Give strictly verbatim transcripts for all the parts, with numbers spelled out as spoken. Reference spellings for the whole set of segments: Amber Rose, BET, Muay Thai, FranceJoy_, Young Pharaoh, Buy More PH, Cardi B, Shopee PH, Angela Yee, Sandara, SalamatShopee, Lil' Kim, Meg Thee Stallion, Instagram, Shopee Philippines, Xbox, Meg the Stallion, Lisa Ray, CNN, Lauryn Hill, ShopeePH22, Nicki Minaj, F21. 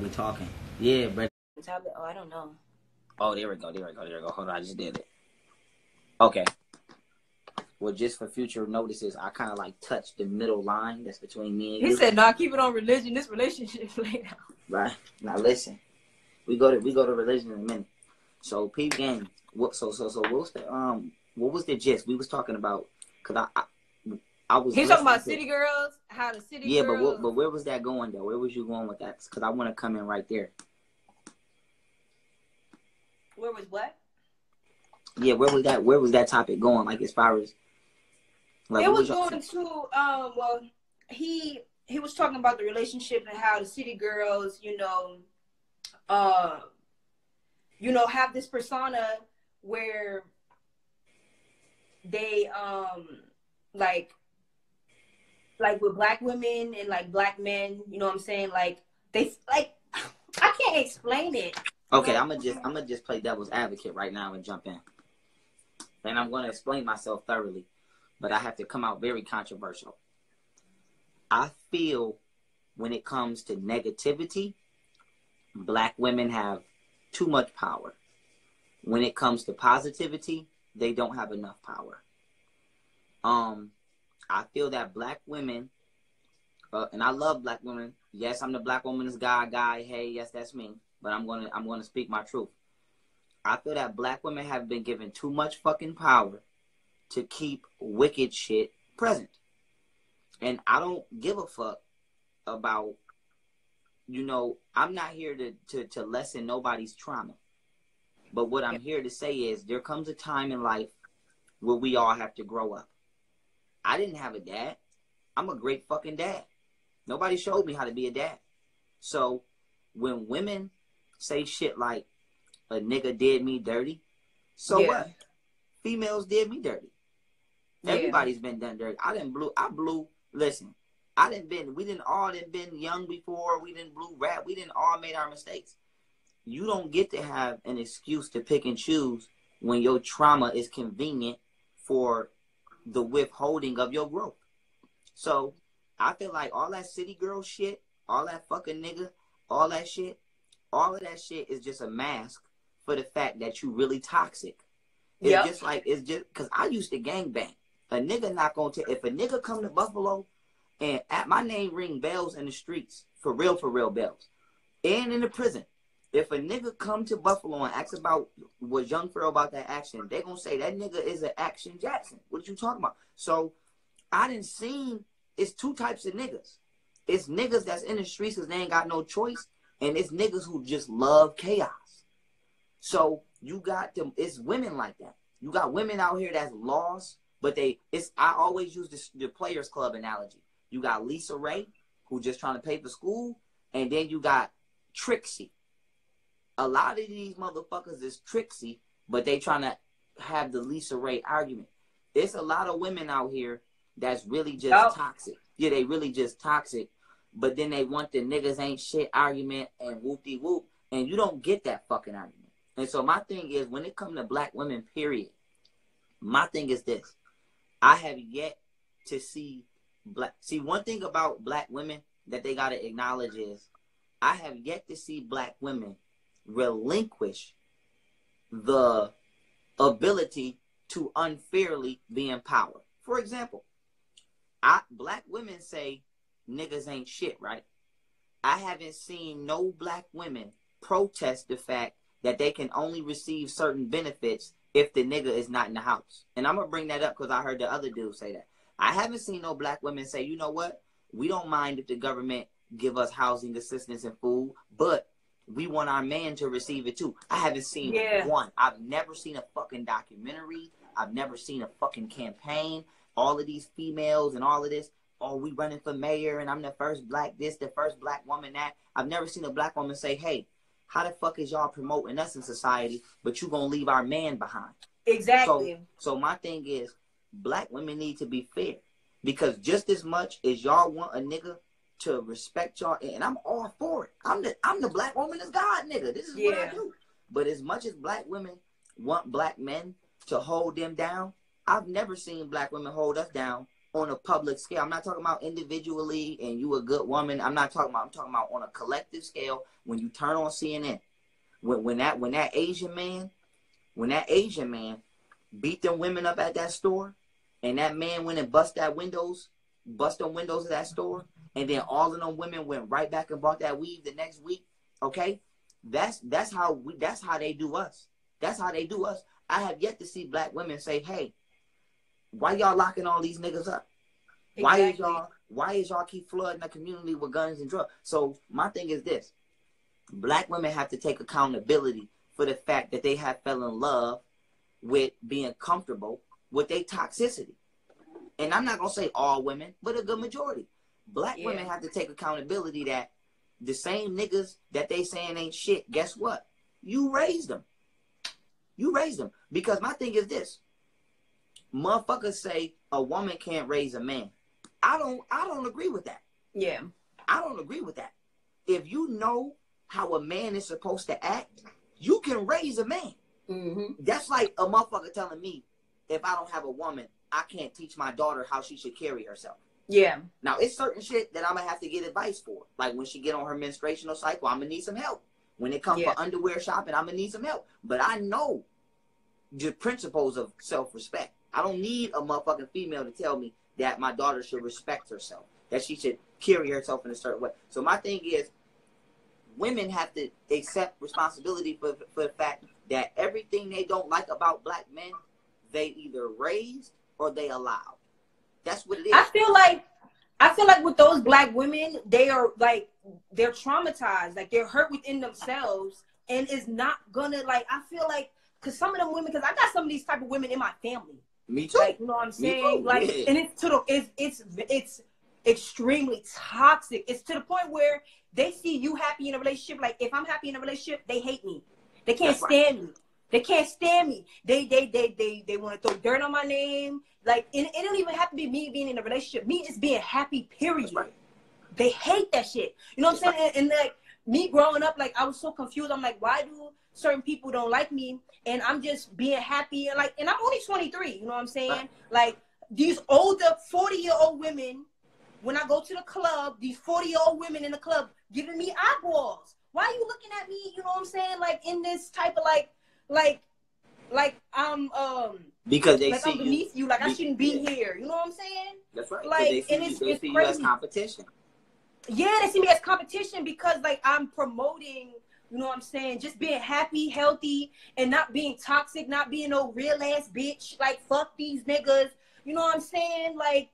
We're talking. Yeah, break. Tablet. Oh, I don't know. Oh, there we go. There we go. There we go. Hold on. I just did it. Okay. Well, just for future notices, I kind of like touched the middle line that's between me and he you. He said, "Nah, keep it on religion. This relationship laid out." Right now, listen. We go to we go to religion in a minute. So, peep game. What? So so so. What was the um? What was the gist? We was talking about because I, I I was. He's talking about city girls. How the city. Yeah, girls. but what, but where was that going though? Where was you going with that? Because I want to come in right there. Where was what? Yeah, where was that? Where was that topic going? Like as far as. Like, it was going to um. Well, he he was talking about the relationship and how the city girls, you know, uh, you know, have this persona where they um like like with black women and like black men, you know what I'm saying? Like they like I can't explain it. Okay, I'm gonna just I'm gonna just play devil's advocate right now and jump in. And I'm gonna explain myself thoroughly, but I have to come out very controversial. I feel when it comes to negativity, black women have too much power. When it comes to positivity, they don't have enough power. Um, I feel that black women, uh, and I love black women. Yes, I'm the black woman's guy, guy. Hey, yes, that's me. But I'm gonna I'm gonna speak my truth. I feel that black women have been given too much fucking power to keep wicked shit present, and I don't give a fuck about. You know, I'm not here to to to lessen nobody's trauma. But what I'm here to say is there comes a time in life where we all have to grow up. I didn't have a dad. I'm a great fucking dad. Nobody showed me how to be a dad. So when women say shit like, a nigga did me dirty, so yeah. what? Females did me dirty. Yeah. Everybody's been done dirty. I didn't blew, I blew, listen, I didn't been, we didn't all didn't been young before, we didn't blew rap, we didn't all made our mistakes. You don't get to have an excuse to pick and choose when your trauma is convenient for the withholding of your growth. So I feel like all that city girl shit, all that fucking nigga, all that shit, all of that shit is just a mask for the fact that you really toxic. It's yep. just like, it's just, because I used to gangbang. A nigga not going to, if a nigga come to Buffalo and at my name ring bells in the streets, for real, for real bells, and in the prison. If a nigga come to Buffalo and asks about was Young Pharaoh about that action, they gonna say that nigga is an Action Jackson. What you talking about? So I done seen it's two types of niggas. It's niggas that's in the streets because they ain't got no choice, and it's niggas who just love chaos. So you got them. It's women like that. You got women out here that's lost, but they. It's I always use this, the Players Club analogy. You got Lisa Ray who just trying to pay for school, and then you got Trixie. A lot of these motherfuckers is tricksy, but they trying to have the Lisa Ray argument. There's a lot of women out here that's really just oh. toxic. Yeah, they really just toxic, but then they want the niggas ain't shit argument and whoop-de-whoop, and you don't get that fucking argument. And so my thing is, when it comes to black women, period, my thing is this. I have yet to see black... See, one thing about black women that they got to acknowledge is I have yet to see black women relinquish the ability to unfairly be in power. For example, I, black women say niggas ain't shit, right? I haven't seen no black women protest the fact that they can only receive certain benefits if the nigga is not in the house. And I'm going to bring that up because I heard the other dude say that. I haven't seen no black women say, you know what? We don't mind if the government give us housing assistance and food, but we want our man to receive it too. I haven't seen yeah. one. I've never seen a fucking documentary. I've never seen a fucking campaign. All of these females and all of this, oh, we running for mayor and I'm the first black this, the first black woman that. I've never seen a black woman say, hey, how the fuck is y'all promoting us in society, but you gonna leave our man behind? Exactly. So, so my thing is, black women need to be fair because just as much as y'all want a nigga to respect y'all, and I'm all for it. I'm the I'm the black woman is God, nigga. This is yeah. what I do. But as much as black women want black men to hold them down, I've never seen black women hold us down on a public scale. I'm not talking about individually and you a good woman. I'm not talking about, I'm talking about on a collective scale. When you turn on C N N, when, when that, when that Asian man, when that Asian man beat them women up at that store, and that man went and bust that windows, bust the windows of that store, and then all of them women went right back and bought that weave the next week. Okay, that's that's how we, that's how they do us. That's how they do us. I have yet to see black women say, "Hey, why y'all locking all these niggas up? Exactly. Why is y'all why is y'all keep flooding the community with guns and drugs?" So my thing is this: black women have to take accountability for the fact that they have fell in love with being comfortable with their toxicity. And I'm not going to say all women, but a good majority. Black yeah. women have to take accountability that the same niggas that they saying ain't shit, guess what? You raised them. You raised them. Because my thing is this. Motherfuckers say a woman can't raise a man. I don't, I don't agree with that. Yeah. I don't agree with that. If you know how a man is supposed to act, you can raise a man. Mm-hmm. That's like a motherfucker telling me, if I don't have a woman, I can't teach my daughter how she should carry herself. Yeah. Now, it's certain shit that I'm going to have to get advice for. Like when she get on her menstruational cycle, I'm going to need some help. When it comes yeah. for underwear shopping, I'm going to need some help. But I know the principles of self-respect. I don't need a motherfucking female to tell me that my daughter should respect herself, that she should carry herself in a certain way. So my thing is, women have to accept responsibility for, for the fact that everything they don't like about black men, they either raised or they allowed. That's what it is. I feel like, I feel like with those black women, they are like, they're traumatized. Like they're hurt within themselves and is not gonna like, I feel like, cause some of them women, cause I got some of these type of women in my family. Me too. Like, you know what I'm saying? Like, yeah. and it's to the, it's, it's, it's extremely toxic. It's to the point where they see you happy in a relationship. Like if I'm happy in a relationship, they hate me. They can't That's stand right. me. They can't stand me. They they they they they want to throw dirt on my name. Like it, it don't even have to be me being in a relationship. Me just being happy, period. Right. They hate that shit. You know what I'm saying? Right. And, and like me growing up, like I was so confused. I'm like, why do certain people don't like me? And I'm just being happy and like, and I'm only twenty-three. You know what I'm saying? Right. Like these older forty year old women. When I go to the club, these forty year old women in the club giving me eyeballs. Why are you looking at me? You know what I'm saying? Like in this type of like. Like, like I'm um because they like see I'm beneath you. you. Like be, I shouldn't be yeah. here. You know what I'm saying? That's right. Like they see and it's, you. They it's see crazy. You as competition. Yeah, they see me as competition because like I'm promoting. You know what I'm saying? Just being happy, healthy, and not being toxic, not being no real ass bitch. Like fuck these niggas. You know what I'm saying? Like,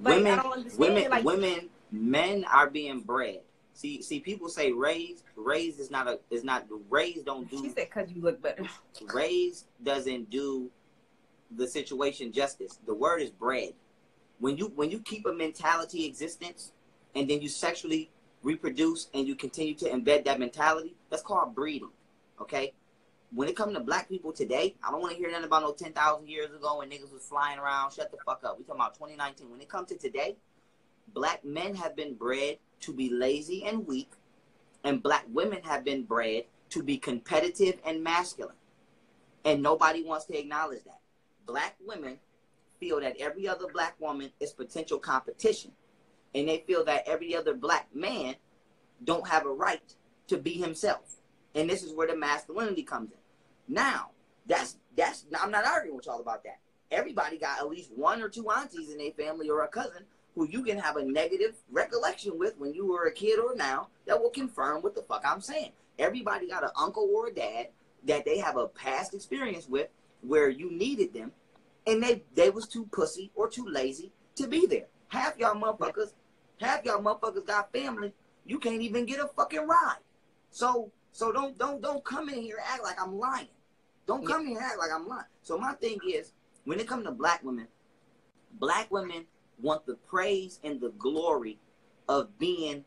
like women, I don't understand. Women, like, women, men are being bred. See, see, people say raise, raise is not a, is not, raise don't do. She said, cause you look better. Raise doesn't do the situation justice. The word is bred. When you, when you keep a mentality existence and then you sexually reproduce and you continue to embed that mentality, that's called breeding, okay? When it comes to black people today, I don't want to hear nothing about no ten thousand years ago when niggas was flying around, shut the fuck up. We talking about twenty nineteen. When it comes to today, black men have been bred to be lazy and weak, and black women have been bred to be competitive and masculine. And nobody wants to acknowledge that. Black women feel that every other black woman is potential competition, and they feel that every other black man don't have a right to be himself. And this is where the masculinity comes in. Now, that's that's I'm not arguing with y'all about that. Everybody got at least one or two aunties in their family or a cousin who you can have a negative recollection with when you were a kid or now that will confirm what the fuck I'm saying. Everybody got an uncle or a dad that they have a past experience with where you needed them and they, they was too pussy or too lazy to be there. Half y'all motherfuckers, half y'all motherfuckers got family. You can't even get a fucking ride. So so don't don't don't come in here and act like I'm lying. Don't come in here and act like I'm lying. So my thing is, when it comes to black women, black women want the praise and the glory of being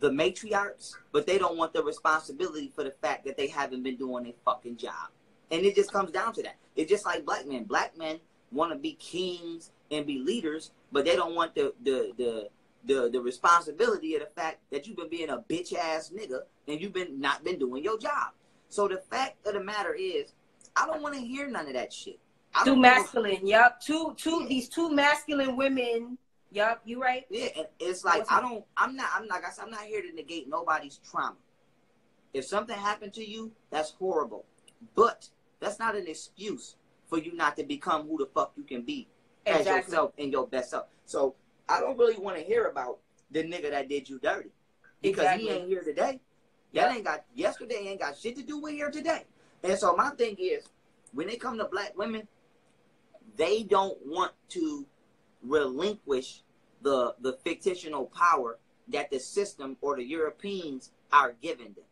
the matriarchs, but they don't want the responsibility for the fact that they haven't been doing their fucking job. And it just comes down to that. It's just like black men. Black men want to be kings and be leaders, but they don't want the the the the, the responsibility of the fact that you've been being a bitch ass nigga and you've been not been doing your job. So the fact of the matter is, I don't want to hear none of that shit. Too masculine, yup. Two, two, yeah. These two masculine women, yup. You right? Yeah, and it's like What's I don't. I'm not. I'm like I said. I'm not here to negate nobody's trauma. If something happened to you, that's horrible. But that's not an excuse for you not to become who the fuck you can be exactly. as yourself and your best self. So I don't really want to hear about the nigga that did you dirty because exactly. he ain't here today. Yep. That ain't got yesterday. Ain't got shit to do with here today. And so my thing is, when it comes to black women, they don't want to relinquish the the fictional power that the system or the Europeans are giving them.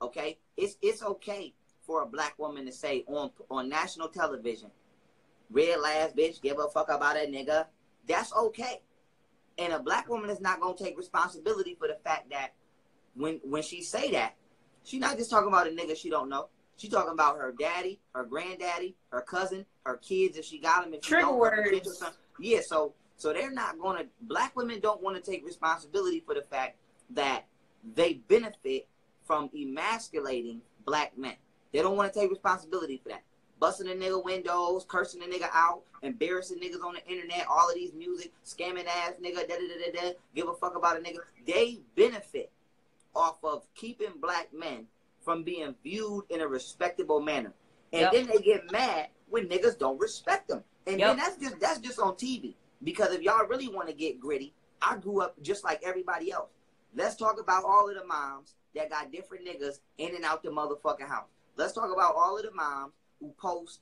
Okay, it's it's okay for a black woman to say on on national television, "Real ass bitch, give a fuck about that nigga." That's okay, and a black woman is not gonna take responsibility for the fact that when when she say that, she not just talking about a nigga she don't know. She talking about her daddy, her granddaddy, her cousin, her kids if she got them. If she don't, words. Or something. Yeah, so so they're not gonna. Black women don't want to take responsibility for the fact that they benefit from emasculating black men. They don't want to take responsibility for that. Busting a nigga windows, cursing a nigga out, embarrassing niggas on the internet, all of these music, scamming ass nigga, da da da da da. Give a fuck about a nigga. They benefit off of keeping black men from being viewed in a respectable manner. And yep. then they get mad when niggas don't respect them. And yep. then that's just that's just on T V. Because if y'all really want to get gritty, I grew up just like everybody else. Let's talk about all of the moms that got different niggas in and out the motherfucking house. Let's talk about all of the moms who post,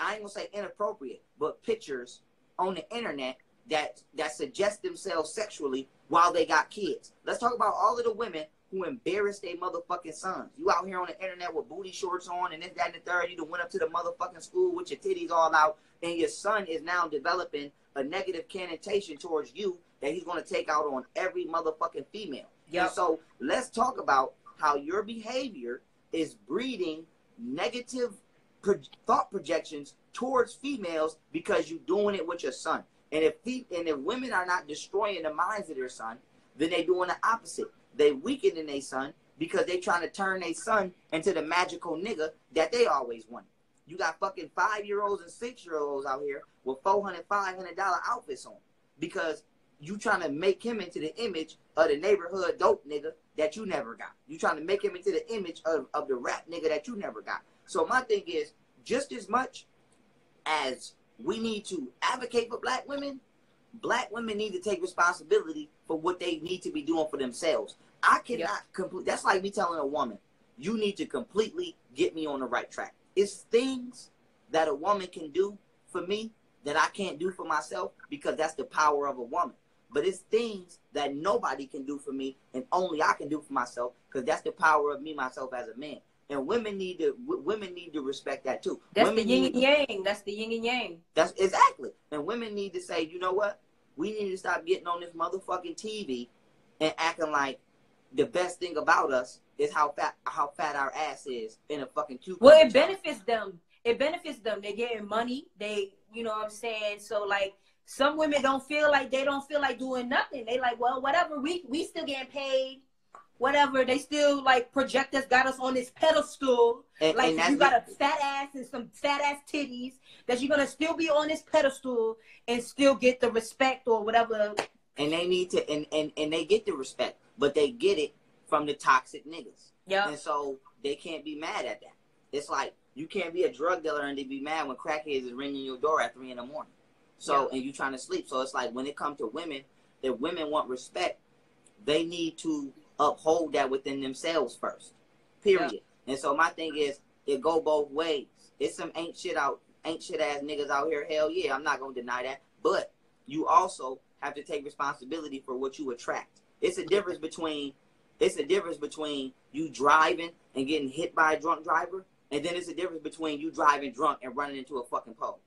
I ain't gonna say inappropriate, but pictures on the internet that, that suggest themselves sexually while they got kids. Let's talk about all of the women who embarrass their motherfucking sons. You out here on the internet with booty shorts on and this, that, and the third. You done went up to the motherfucking school with your titties all out, and your son is now developing a negative connotation towards you that he's going to take out on every motherfucking female. Yep. And so let's talk about how your behavior is breeding negative pro- thought projections towards females because you're doing it with your son. And if, he, and if women are not destroying the minds of their son, then they're doing the opposite. They weakening their son because they trying to turn their son into the magical nigga that they always wanted. You got fucking five-year-olds and six-year-olds out here with four hundred, five hundred dollar outfits on because you trying to make him into the image of the neighborhood dope nigga that you never got. You trying to make him into the image of, of the rap nigga that you never got. So my thing is, just as much as we need to advocate for black women, black women need to take responsibility for what they need to be doing for themselves. I cannot yep. complete. That's like me telling a woman, you need to completely get me on the right track. It's things that a woman can do for me that I can't do for myself because that's the power of a woman. But it's things that nobody can do for me and only I can do for myself because that's the power of me, myself as a man. And women need to w- women need to respect that too. That's women the yin and yang. That's the yin and yang. That's exactly. And women need to say, you know what? We need to stop getting on this motherfucking T V and acting like the best thing about us is how fat how fat our ass is in a fucking cucumber. Well, it child. benefits them. It benefits them. They're getting money. They, you know what I'm saying? So like some women don't feel like they don't feel like doing nothing. They like, well, whatever. We we still getting paid. Whatever, they still like project us, got us on this pedestal. And, like and you got a fat ass and some fat ass titties that you're gonna still be on this pedestal and still get the respect or whatever. And they need to, and and, and they get the respect, but they get it from the toxic niggas. Yeah. And so they can't be mad at that. It's like you can't be a drug dealer and they be mad when crackheads is ringing your door at three in the morning. So yep. and you trying to sleep. So it's like when it comes to women, if women want respect, they need to uphold that within themselves first, period. Yep. And so my thing is, it go both ways. It's some ain't shit out, ain't shit ass niggas out here. Hell yeah, I'm not gonna deny that. But you also have to take responsibility for what you attract. It's a difference between, it's a difference between you driving and getting hit by a drunk driver, and then it's a difference between you driving drunk and running into a fucking pole.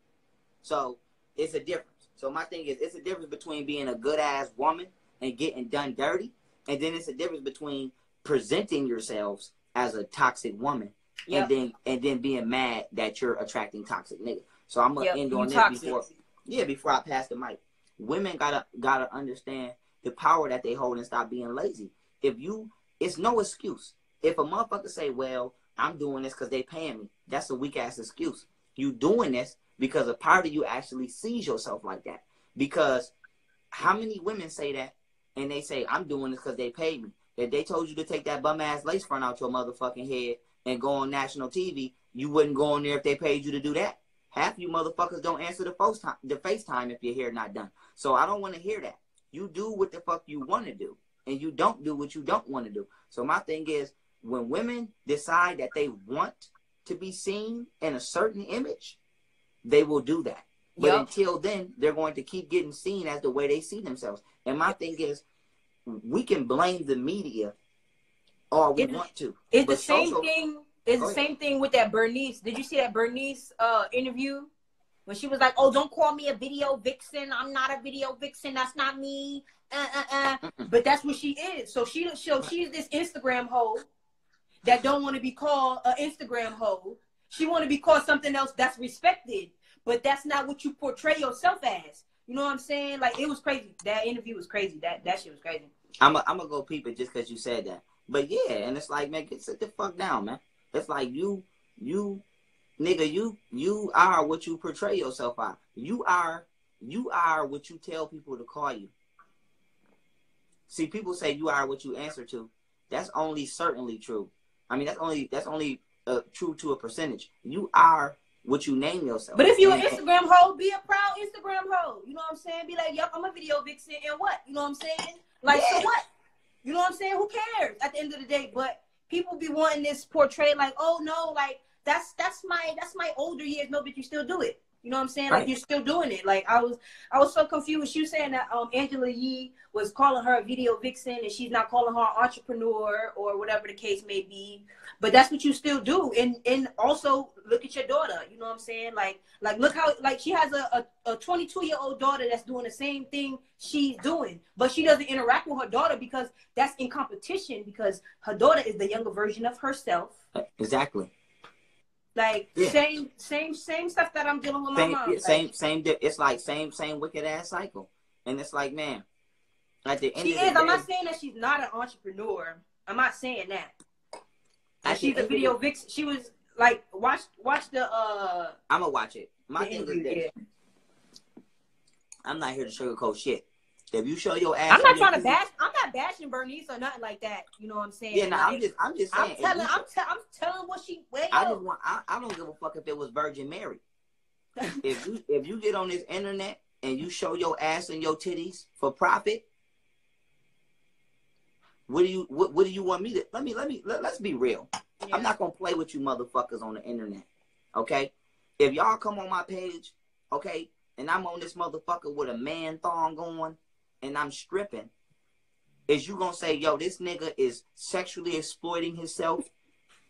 So it's a difference. So my thing is, it's a difference between being a good ass woman and getting done dirty. And then it's a difference between presenting yourselves as a toxic woman yep. and then and then being mad that you're attracting toxic niggas. So I'm gonna yep, end on this toxic. before yeah before I pass the mic. Women gotta gotta understand the power that they hold and stop being lazy. If you, it's no excuse. If a motherfucker say, "Well, I'm doing this because they paying me," that's a weak ass excuse. You doing this because of poverty, you actually sees yourself like that. Because how many women say that, and they say, I'm doing this because they paid me. If they told you to take that bum-ass lace front out your motherfucking head and go on national T V, you wouldn't go on there if they paid you to do that. Half you motherfuckers don't answer the FaceTime, the FaceTime if your hair not done. So I don't want to hear that. You do what the fuck you want to do, and you don't do what you don't want to do. So my thing is, when women decide that they want to be seen in a certain image, they will do that. But yep. until then, they're going to keep getting seen as the way they see themselves. And my thing is, we can blame the media all we it's, want to. It's the same social, thing. It's the ahead. same thing with that Bernice. Did you see that Bernice uh, interview? When she was like, oh, don't call me a video vixen. I'm not a video vixen. That's not me. Uh, uh, uh. But that's what she is. So she, so she's this Instagram hoe that don't want to be called an Instagram hoe. She want to be called something else that's respected. But that's not what you portray yourself as. You know what I'm saying? Like, it was crazy. That interview was crazy. That that shit was crazy. I'm a, I'm gonna go peep it just because you said that. But yeah, and it's like, man, get sit the fuck down, man. It's like you, you, nigga, you, you are what you portray yourself as. You are, you are what you tell people to call you. See, people say you are what you answer to. That's only certainly true. I mean, that's only that's only uh, true to a percentage. You are what you name yourself. But if you're an Instagram hoe, be a proud Instagram hoe. You know what I'm saying? Be like, yup, I'm a video vixen and what? You know what I'm saying? Like, yeah. so what? You know what I'm saying? Who cares at the end of the day? But people be wanting this portrayed like, oh no, like that's that's my that's my older years. No, but you still do it. You know what I'm saying? Like, right. You're still doing it. Like, I was I was so confused. She was saying that um Angela Yee was calling her a video vixen and she's not calling her an entrepreneur or whatever the case may be. But that's what you still do. And and also look at your daughter. You know what I'm saying? Like like look how like she has a a twenty-two year old daughter that's doing the same thing she's doing, but she doesn't interact with her daughter because that's in competition, because her daughter is the younger version of herself. Exactly. Like, yeah. same, same, same stuff that I'm dealing with my same, mom. Like, same, same, it's like same, same wicked ass cycle. And it's like, man, at the end she of the is. Day, I'm not saying that she's not an entrepreneur. I'm not saying that. Like, she's a video vixen. She was like, watch, watch the. Uh, I'm gonna watch it. My thing is this. I'm not here to sugarcoat shit. If you show your ass, I'm not trying to bash. I'm not bashing Bernice or nothing like that. You know what I'm saying? Yeah, no, like, I'm just, I'm just saying. I'm telling, I'm, t I'm telling what she. Well, I don't want. I, I don't give a fuck if it was Virgin Mary. if you, if you get on this internet and you show your ass and your titties for profit, what do you, what, what do you want me to? Let me, let me, let, let's be real. Yeah. I'm not gonna play with you motherfuckers on the internet, okay? If y'all come on my page, okay, and I'm on this motherfucker with a man thong going, and I'm stripping, is you gonna say, yo, this nigga is sexually exploiting himself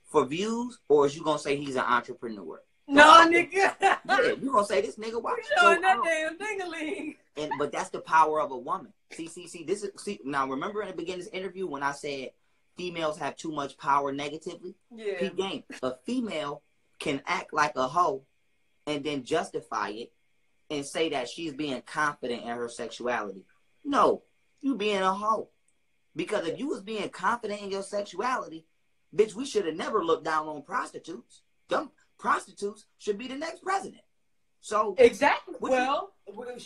for views, or is you gonna say he's an entrepreneur? No, so, nigga. Yeah, you gonna say this nigga watch showing so that damn dingling. And but that's the power of a woman. See, see, see, this is see now remember in the beginning of this interview when I said females have too much power negatively? Yeah. Peep game. A female can act like a hoe and then justify it and say that she's being confident in her sexuality. No, you being a hoe. Because if you was being confident in your sexuality, bitch, we should have never looked down on prostitutes. Them prostitutes should be the next president. So exactly. Well, you,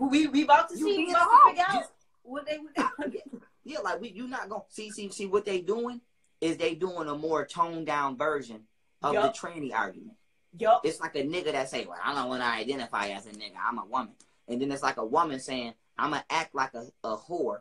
we we about to see. We about to figure out what they would do. Yeah, like we you not gonna see see see what they doing is they doing a more toned down version of yep. the tranny argument. Yep. It's like a nigga that say, well, I don't want to identify as a nigga. I'm a woman. And then it's like a woman saying, I'm going to act like a, a whore,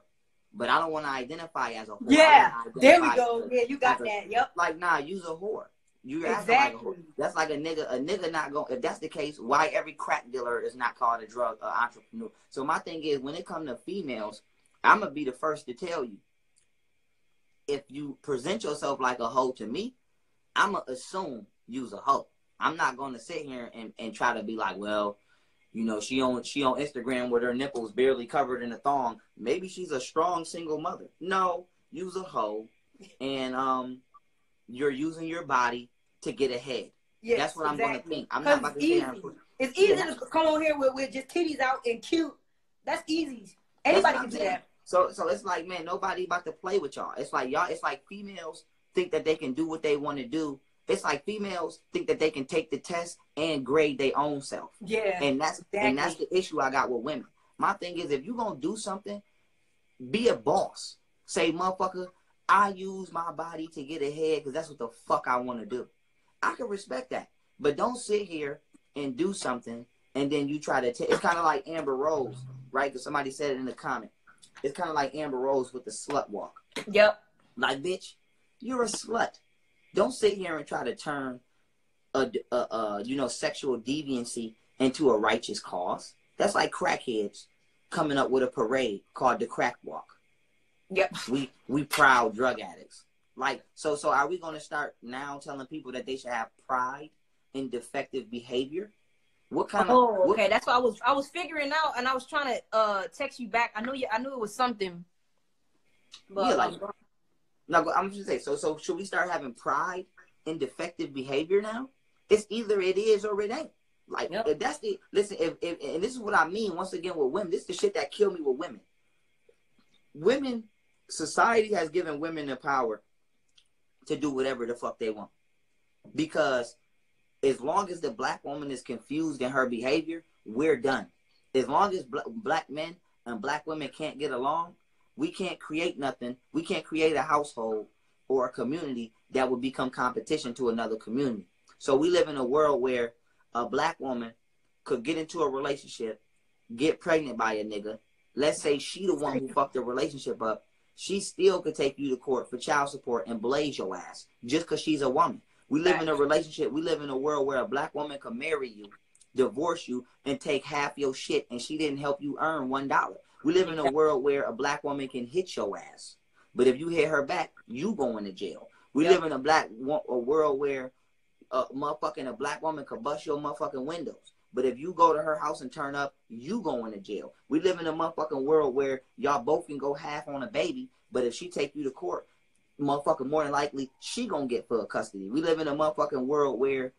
but I don't want to identify as a whore. Yeah, there we go. A, yeah, you got that. A, yep. Like, nah, you's a whore. You're exactly. acting like a whore. That's like a nigga. A nigga not going, if that's the case, why every crack dealer is not called a drug uh, entrepreneur? So my thing is, when it comes to females, I'm going to be the first to tell you, if you present yourself like a hoe to me, I'm going to assume you's a hoe. I'm not going to sit here and, and try to be like, well, you know, she on she on Instagram with her nipples barely covered in a thong. Maybe she's a strong single mother. No, you's a hoe, and um, you're using your body to get ahead. Yes, that's what exactly. I'm going to think. I'm not about to stand for it. It's easy yeah. to come on here with, with just titties out and cute. That's easy. Anybody can do that. So so it's like, man, nobody about to play with y'all. It's like y'all. It's like females think that they can do what they want to do It's like females think that they can take the test and grade their own self. Yeah. And that's exactly. and that's the issue I got with women. My thing is, if you're going to do something, be a boss. Say, motherfucker, I use my body to get ahead because that's what the fuck I want to do. I can respect that. But don't sit here and do something and then you try to take. It's kind of like Amber Rose, right? Because somebody said it in the comment. It's kind of like Amber Rose with the slut walk. Yep. Like, bitch, you're a slut. Don't sit here and try to turn a, a, a you know, sexual deviancy into a righteous cause. That's like crackheads coming up with a parade called the crack walk. Yep. We we proud drug addicts. Like, so so are we going to start now telling people that they should have pride in defective behavior? What kind oh, of Oh, okay. That's what I was I was figuring out, and I was trying to uh text you back. I knew you I knew it was something. But yeah, like, no, I'm just saying, so so should we start having pride in defective behavior now? It's either it is or it ain't. Like, yep. if that's the, listen, if, if, and this is what I mean, once again, with women, this is the shit that killed me with women. Women, society has given women the power to do whatever the fuck they want. Because as long as the black woman is confused in her behavior, we're done. As long as bl- black men and black women can't get along, we can't create nothing. We can't create a household or a community that would become competition to another community. So we live in a world where a black woman could get into a relationship, get pregnant by a nigga. Let's say she the one who fucked the relationship up. She still could take you to court for child support and blaze your ass just because she's a woman. We live in a relationship. We live in a world where a black woman could marry you, divorce you, and take half your shit, and she didn't help you earn one dollar. We live in a world where a black woman can hit your ass, but if you hit her back, you going to jail. We yep. live in a black a world where a motherfucking a black woman could bust your motherfucking windows, but if you go to her house and turn up, you going to jail. We live in a motherfucking world where y'all both can go half on a baby, but if she take you to court, motherfucking more than likely she gonna get full custody. We live in a motherfucking world where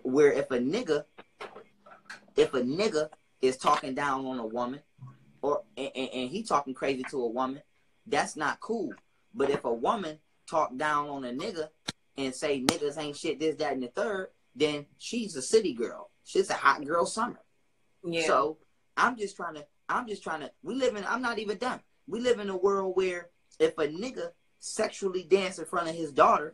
where if a nigga if a nigga is talking down on a woman, or and, and he talking crazy to a woman, that's not cool. But if a woman talk down on a nigga and say niggas ain't shit, this, that, and the third, then she's a city girl. She's a hot girl summer. Yeah. So I'm just trying to, I'm just trying to, we live in, I'm not even done. We live in a world where if a nigga sexually dance in front of his daughter,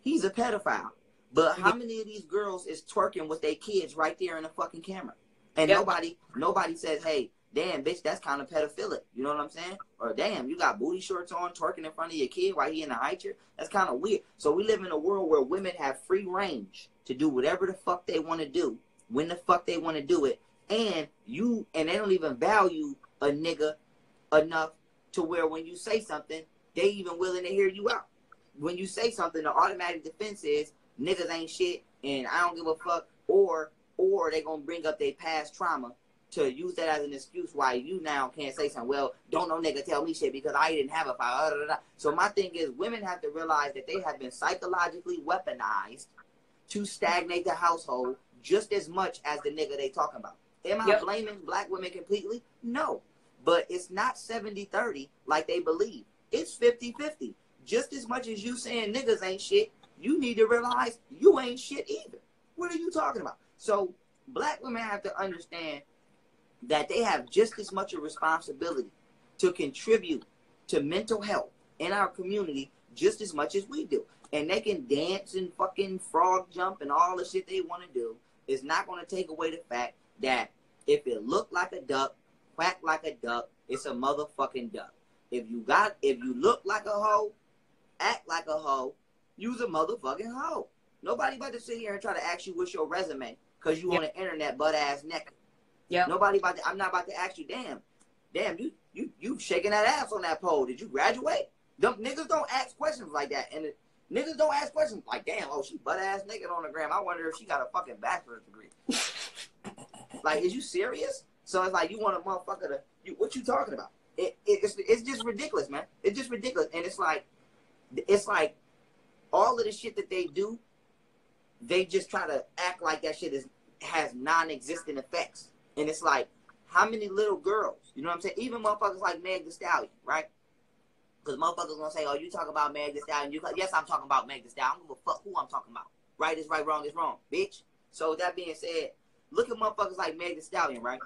he's a pedophile. But how many of these girls is twerking with their kids right there in the fucking camera? And yep. nobody, nobody says, hey, damn, bitch, that's kind of pedophilic. You know what I'm saying? Or damn, you got booty shorts on, twerking in front of your kid while he in the high chair. That's kind of weird. So we live in a world where women have free range to do whatever the fuck they want to do, when the fuck they want to do it. And you, and they don't even value a nigga enough to where when you say something, they even willing to hear you out. When you say something, the automatic defense is niggas ain't shit and I don't give a fuck. Or, or they gonna bring up their past trauma to use that as an excuse why you now can't say something. Well, don't no nigga tell me shit because I didn't have a fire. Da, da, da. So my thing is, women have to realize that they have been psychologically weaponized to stagnate the household just as much as the nigga they talking about. Am I yep. blaming black women completely? No. But it's not seventy thirty like they believe. It's fifty fifty. Just as much as you saying niggas ain't shit, you need to realize you ain't shit either. What are you talking about? So black women have to understand that they have just as much a responsibility to contribute to mental health in our community just as much as we do. And they can dance and fucking frog jump and all the shit they want to do. It's not going to take away the fact that if it look like a duck, quack like a duck, it's a motherfucking duck. If you got, if you look like a hoe, act like a hoe, you's a motherfucking hoe. Nobody about to sit here and try to ask you what's your resume because you yep. on the internet butt-ass naked. Yeah. Nobody about to, I'm not about to ask you, damn, damn, you you you shaking that ass on that pole. Did you graduate? Them niggas don't ask questions like that. And it, niggas don't ask questions like, damn, oh, she butt-ass naked on the gram. I wonder if she got a fucking bachelor's degree. Like, is you serious? So it's like, you want a motherfucker to, you, what you talking about? It, it, it's, it's just ridiculous, man. It's just ridiculous. And it's like, it's like all of the shit that they do, they just try to act like that shit is has non-existent effects. And it's like, how many little girls, you know what I'm saying? Even motherfuckers like Meg the Stallion, right? Because motherfuckers gonna say, oh, you talking about Meg the Stallion. You yes, I'm talking about Meg the Stallion. I don't give a fuck who I'm talking about. Right is right, wrong is wrong, bitch. So that being said, look at motherfuckers like Meg the Stallion, right?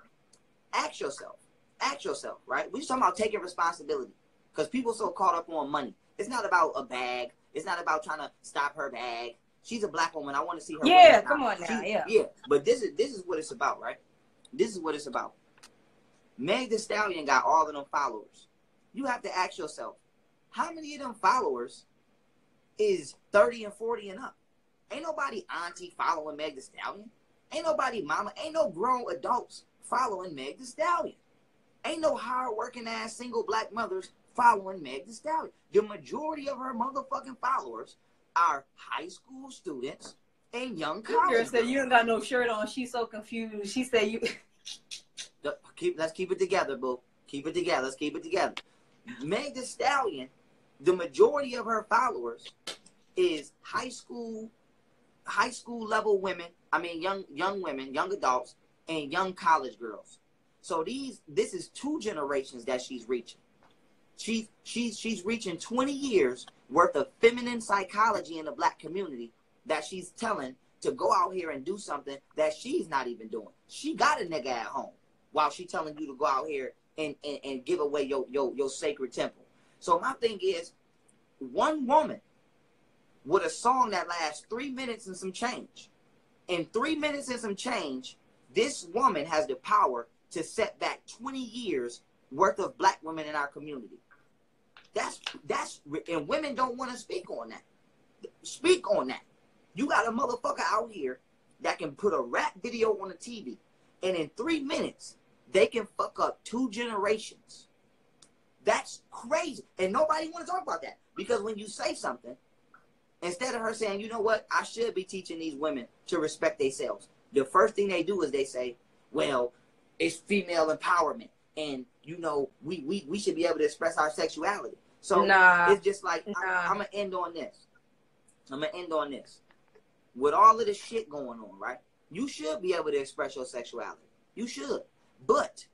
Ask yourself. Ask yourself, right? We're talking about taking responsibility. Because people so caught up on money. It's not about a bag. It's not about trying to stop her bag. She's a black woman. I want to see her. Yeah, come on now. She, yeah. Yeah. But this is this is what it's about, right? This is what it's about. Meg Thee Stallion got all of them followers. You have to ask yourself, how many of them followers is thirty and forty and up? Ain't nobody auntie following Meg Thee Stallion. Ain't nobody mama. Ain't no grown adults following Meg Thee Stallion. Ain't no hard-working ass single black mothers following Meg Thee Stallion. The majority of her motherfucking followers are high school students and young college. Girl said you ain't got no shirt on. She's so confused. She said you. Keep, let's keep it together, boo. Keep it together. Let's keep it together. Meg Thee Stallion, the majority of her followers is high school, high school level women. I mean, young young women, young adults, and young college girls. So these, this is two generations that she's reaching. She's she's she's reaching twenty years worth of feminine psychology in the black community that she's telling to go out here and do something that she's not even doing. She got a nigga at home while she telling you to go out here and, and, and give away your, your, your sacred temple. So my thing is, one woman with a song that lasts three minutes and some change, in three minutes and some change, this woman has the power to set back twenty years worth of black women in our community. That's, that's, and women don't want to speak on that. Speak on that. You got a motherfucker out here that can put a rap video on the T V, and in three minutes, they can fuck up two generations. That's crazy. And nobody want to talk about that. Because when you say something, instead of her saying, you know what, I should be teaching these women to respect themselves, the first thing they do is they say, well, it's female empowerment. And, you know, we, we, we should be able to express our sexuality. So nah, it's just like, nah. I, I'm going to end on this. I'm going to end on this. With all of this shit going on, right? You should be able to express your sexuality. You should. But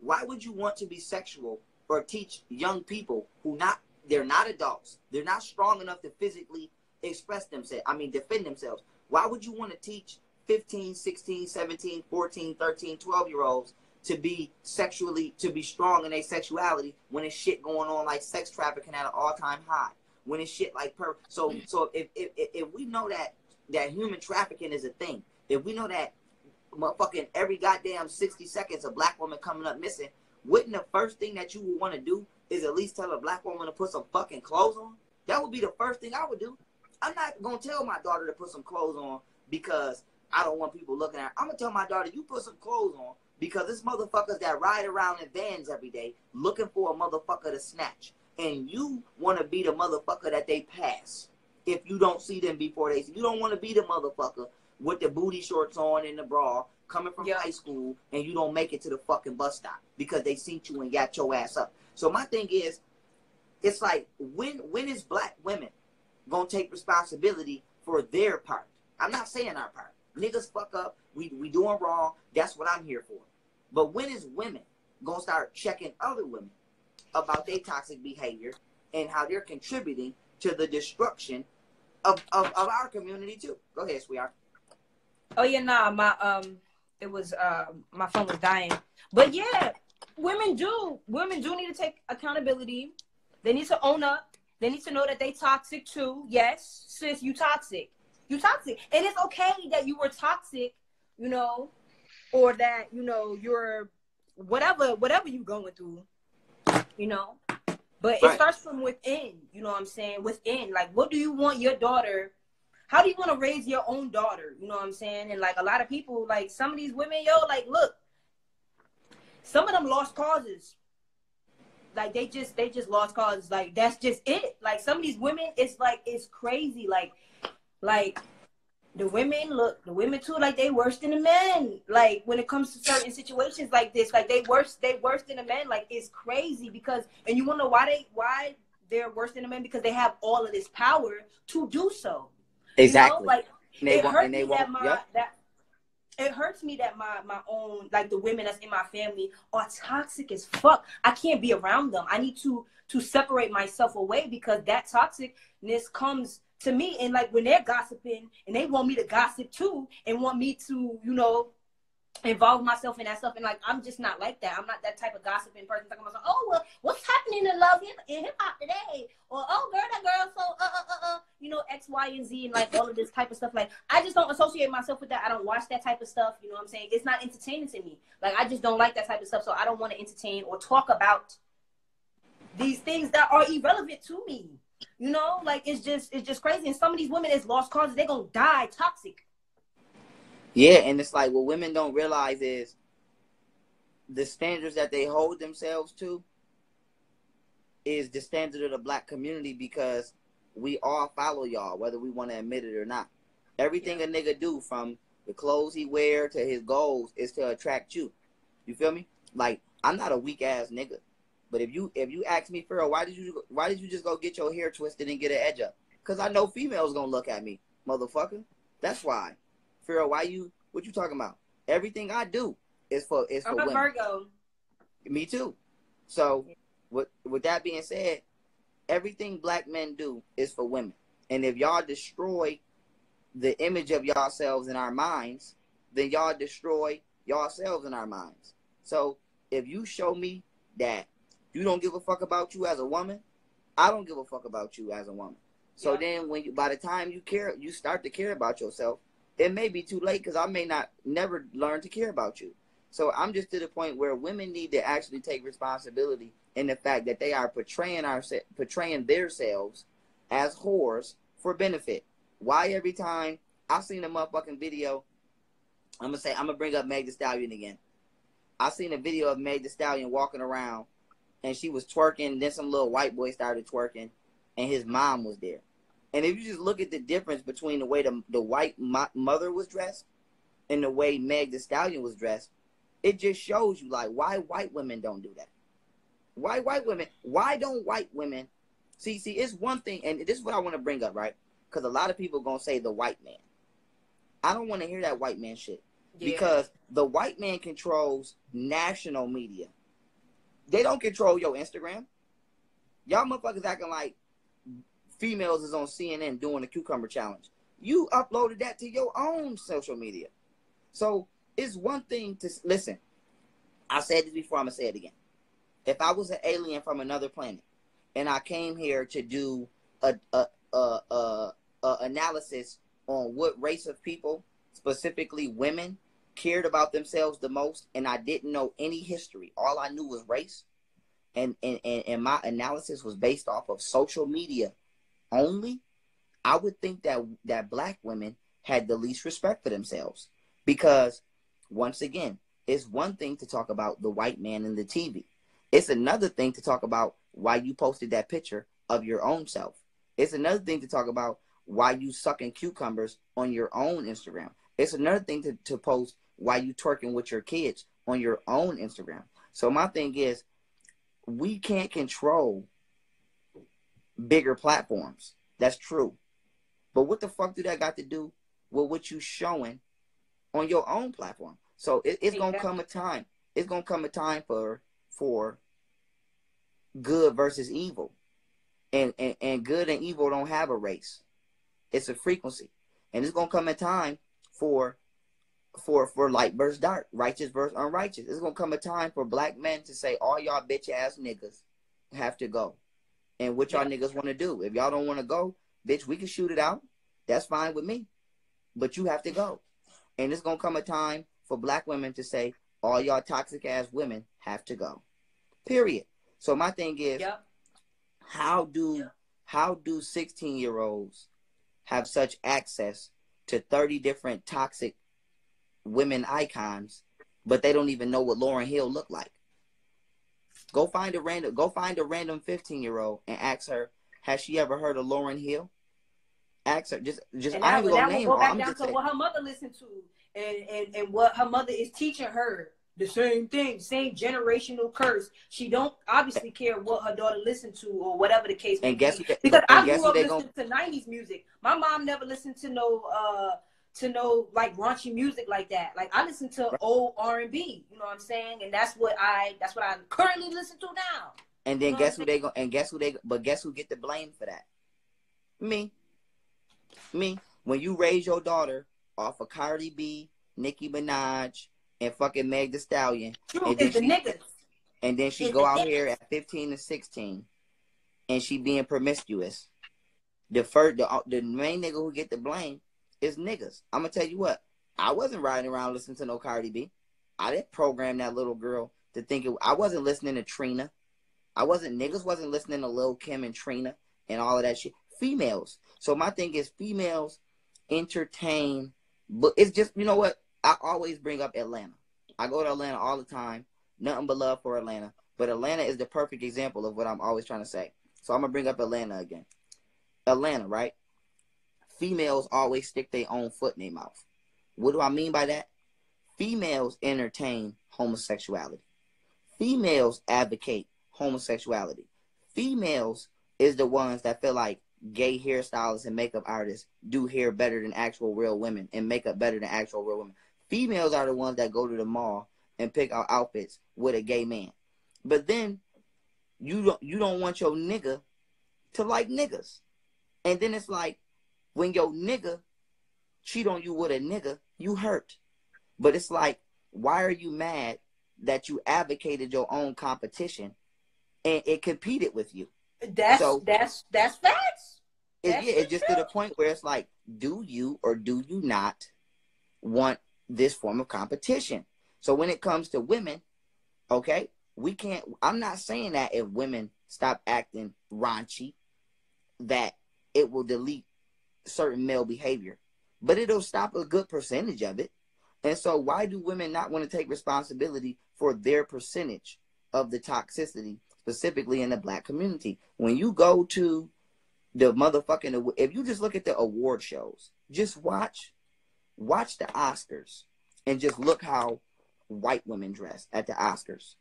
why would you want to be sexual or teach young people who not, they're not adults. They're not strong enough to physically express themselves. I mean, defend themselves. Why would you want to teach fifteen, sixteen, seventeen, fourteen, thirteen, twelve-year-olds to be sexually, to be strong in their sexuality when it's shit going on like sex trafficking at an all-time high? When it's shit like per so so if, if if we know that that human trafficking is a thing, if we know that motherfucking every goddamn sixty seconds a black woman coming up missing, wouldn't the first thing that you would want to do is at least tell a black woman to put some fucking clothes on? That would be the first thing I would do. I'm not gonna tell my daughter to put some clothes on because I don't want people looking at her. I'm gonna tell my daughter, you put some clothes on, because it's motherfuckers that ride around in vans every day looking for a motherfucker to snatch. And you want to be the motherfucker that they pass if you don't see them before they see. You don't want to be the motherfucker with the booty shorts on and the bra coming from yep. high school, and you don't make it to the fucking bus stop because they seen you and got your ass up. So my thing is, it's like, when when is black women going to take responsibility for their part? I'm not saying our part. Niggas fuck up. We, we doing wrong. That's what I'm here for. But when is women going to start checking other women about their toxic behavior and how they're contributing to the destruction of, of, of our community too? Go ahead, sweetheart. Oh yeah, nah, my um, it was uh, my phone was dying. But yeah, women do, women do need to take accountability. They need to own up. They need to know that they toxic too. Yes, sis, you toxic. You toxic, and it's okay that you were toxic, you know, or that you know you're whatever, whatever you going through. You know, but right. It starts from within, you know what I'm saying? Within, like, what do you want your daughter? How do you want to raise your own daughter? You know what I'm saying? And like a lot of people, like some of these women, yo, like, look, some of them lost causes. Like they just, they just lost causes. Like that's just it. Like some of these women, it's like, it's crazy. Like, like the women, look, the women too, like they worse than the men. Like when it comes to certain situations like this, like they worse, they worse than the men. Like it's crazy because, and you wanna know why they, why they're worse than the men? Because they have all of this power to do so. Exactly. You know? Like and they it won't, hurt and they me won't, that my, yep. that it hurts me that my, my own, like the women that's in my family are toxic as fuck. I can't be around them. I need to, to separate myself away because that toxicness comes to me. And like when they're gossiping and they want me to gossip too and want me to, you know, involve myself in that stuff. And like, I'm just not like that. I'm not that type of gossiping person. Talking about, oh, well, what's happening in love in hip hop today? Or, oh, girl, that girl, so, uh, uh, uh, uh, you know, X, Y, and Z, and like all of this type of stuff. Like, I just don't associate myself with that. I don't watch that type of stuff. You know what I'm saying? It's not entertaining to me. Like, I just don't like that type of stuff. So I don't want to entertain or talk about these things that are irrelevant to me. You know, like, it's just, it's just crazy. And some of these women is lost causes. They're going to die toxic. Yeah, and it's like what women don't realize is the standards that they hold themselves to is the standard of the black community because we all follow y'all, whether we want to admit it or not. Everything yeah. a nigga do, from the clothes he wear to his goals, is to attract you. You feel me? Like, I'm not a weak ass nigga, but if you if you ask me, Pharaoh, why did you why did you just go get your hair twisted and get an edge up? Because I know females gonna look at me, motherfucker. That's why. Pharaoh, why you? What you talking about? Everything I do is for is I'm for a women. Virgo. Me too. So, with with that being said, everything black men do is for women. And if y'all destroy the image of yourselves in our minds, then y'all destroy yourselves in our minds. So, if you show me that you don't give a fuck about you as a woman, I don't give a fuck about you as a woman. So yeah. then, when you, by the time you care, you start to care about yourself. It may be too late because I may not never learn to care about you. So I'm just to the point where women need to actually take responsibility in the fact that they are portraying our portraying themselves as whores for benefit. Why every time I seen a motherfucking video, I'm gonna say I'm gonna bring up Meg the Stallion again. I seen a video of Meg the Stallion walking around, and she was twerking. Then some little white boy started twerking, and his mom was there. And if you just look at the difference between the way the, the white mo mother was dressed and the way Meg the Stallion was dressed, it just shows you, like, why white women don't do that. Why white women, why don't white women, see, see, it's one thing, and this is what I want to bring up, right? Because a lot of people are going to say the white man. I don't want to hear that white man shit. Yeah. Because the white man controls national media. They don't control your Instagram. Y'all motherfuckers acting like females is on C N N doing the cucumber challenge. You uploaded that to your own social media. So it's one thing to listen. I said this before, I'm gonna say it again. If I was an alien from another planet and I came here to do a, a, a, a, a analysis on what race of people, specifically women, cared about themselves the most, and I didn't know any history, all I knew was race, and and, and, and my analysis was based off of social media only, I would think that that black women had the least respect for themselves. Because once again, it's one thing to talk about the white man in the T V. It's another thing to talk about why you posted that picture of your own self. It's another thing to talk about why you sucking cucumbers on your own Instagram. It's another thing to, to post why you twerking with your kids on your own Instagram. So my thing is, we can't control bigger platforms. That's true. But what the fuck do that got to do with what you showing on your own platform? So it, it's gonna come a time. It's gonna come a time for for good versus evil. And, and and good and evil don't have a race. It's a frequency. And it's gonna come a time for for for light versus dark, righteous versus unrighteous. It's gonna come a time for black men to say all y'all bitch ass niggas have to go. And what y'all yeah. niggas want to do. If y'all don't want to go, bitch, we can shoot it out. That's fine with me. But you have to go. And it's going to come a time for black women to say, all y'all toxic ass women have to go. Period. So my thing is, yeah. how do yeah. how do sixteen-year-olds have such access to thirty different toxic women icons, but they don't even know what Lauryn Hill looked like? Go find a random go find a random fifteen-year-old and ask her, has she ever heard of Lauryn Hill? Ask her. Just just and I ain't gonna name her. Go back down to what her mother listened to and, and, and what her mother is teaching her. The same thing, same generational curse. She don't obviously care what her daughter listened to or whatever the case may be. Because I grew up listening to nineties music. My mom never listened to no uh to no like raunchy music like that. Like I listen to right. old R and B, you know what I'm saying? And that's what I that's what I currently listen to now. And then you know guess who they go and guess who they but guess who get the blame for that? Me. Me. When you raise your daughter off of Cardi B, Nicki Minaj, and fucking Meg the Stallion. And then, the she, and then she it's go out niggas. Here at fifteen and sixteen and she being promiscuous. The first, the, the main nigga who get the blame is niggas. I'm going to tell you what. I wasn't riding around listening to no Cardi B. I didn't program that little girl to think it. I wasn't listening to Trina. I wasn't, niggas wasn't listening to Lil' Kim and Trina and all of that shit. Females. So my thing is females entertain, but it's just, you know what? I always bring up Atlanta. I go to Atlanta all the time. Nothing but love for Atlanta. But Atlanta is the perfect example of what I'm always trying to say. So I'm going to bring up Atlanta again. Atlanta, right? Females always stick their own foot in their mouth. What do I mean by that? Females entertain homosexuality. Females advocate homosexuality. Females is the ones that feel like gay hairstylists and makeup artists do hair better than actual real women and makeup better than actual real women. Females are the ones that go to the mall and pick out outfits with a gay man. But then you don't, you don't want your nigga to like niggas. And then it's like when your nigga cheat on you with a nigga, you hurt. But it's like, why are you mad that you advocated your own competition and it competed with you? That's so, that's that's facts. It, that's yeah, it's just truth. To the point where it's like, do you or do you not want this form of competition? So when it comes to women, okay, we can't. I'm not saying that if women stop acting raunchy, that it will delete certain male behavior, but it'll stop a good percentage of it. And so, why do women not want to take responsibility for their percentage of the toxicity? Specifically in the black community. When you go to the motherfucking, if you just look at the award shows, just watch, watch the Oscars and just look how white women dress at the Oscars.